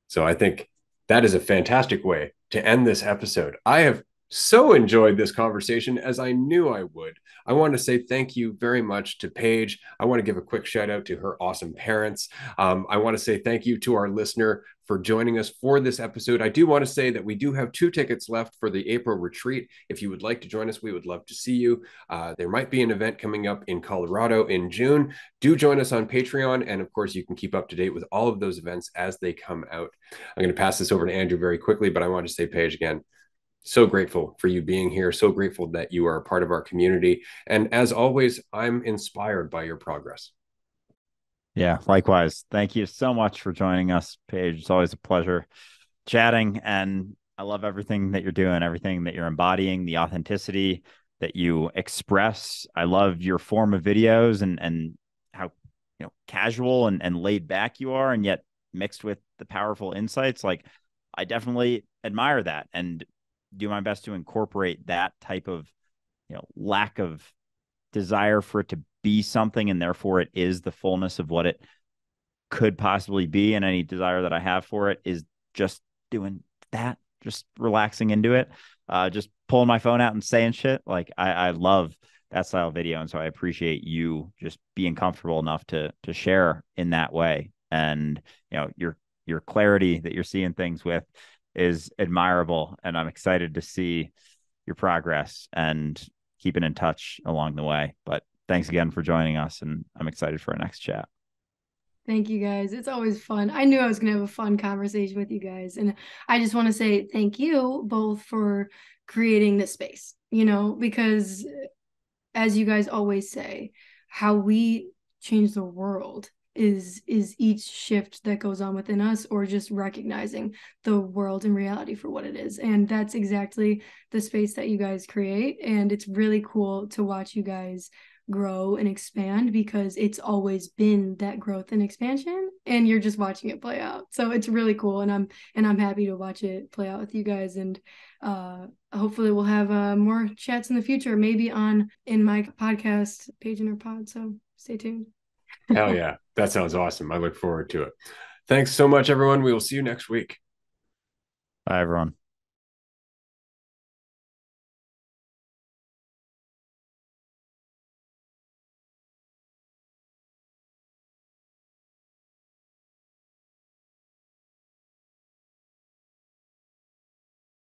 So I think that is a fantastic way to end this episode. I have so enjoyed this conversation, as I knew I would. I want to say thank you very much to Paige. I want to give a quick shout out to her awesome parents. Um, I want to say thank you to our listener for joining us for this episode. I do want to say that we do have two tickets left for the April retreat. If you would like to join us, we would love to see you. Uh, there might be an event coming up in Colorado in June. Do join us on Patreon. And of course, you can keep up to date with all of those events as they come out. I'm going to pass this over to Andrew very quickly, but I want to say, Paige, again, so grateful for you being here. So grateful that you are a part of our community. And as always, I'm inspired by your progress. Yeah, likewise. Thank you so much for joining us, Paige. It's always a pleasure chatting. And I love everything that you're doing, everything that you're embodying, the authenticity that you express. I love your form of videos and, and how, you know, casual and, and laid back you are, and yet mixed with the powerful insights. Like, I definitely admire that, and do my best to incorporate that type of, you know, lack of desire for it to be something, and therefore it is the fullness of what it could possibly be. And any desire that I have for it is just doing that, just relaxing into it, uh, just pulling my phone out and saying shit. Like, I, I love that style of video. And so I appreciate you just being comfortable enough to, to share in that way. And, you know, your, your clarity that you're seeing things with is admirable, and I'm excited to see your progress and keeping in touch along the way. But thanks again for joining us, and I'm excited for our next chat. Thank you, guys. It's always fun. I knew I was going to have a fun conversation with you guys, and I just want to say thank you both for creating this space, you know, because as you guys always say, how we change the world is is each shift that goes on within us, or just recognizing the world and reality for what it is. And that's exactly the space that you guys create, and it's really cool to watch you guys grow and expand, because it's always been that growth and expansion, and you're just watching it play out. So it's really cool, and I'm and I'm happy to watch it play out with you guys. And uh hopefully we'll have uh, more chats in the future, maybe on in my podcast Page in Her Pod, so stay tuned. Hell yeah. That sounds awesome. I look forward to it. Thanks so much, everyone. We will see you next week. Bye, everyone.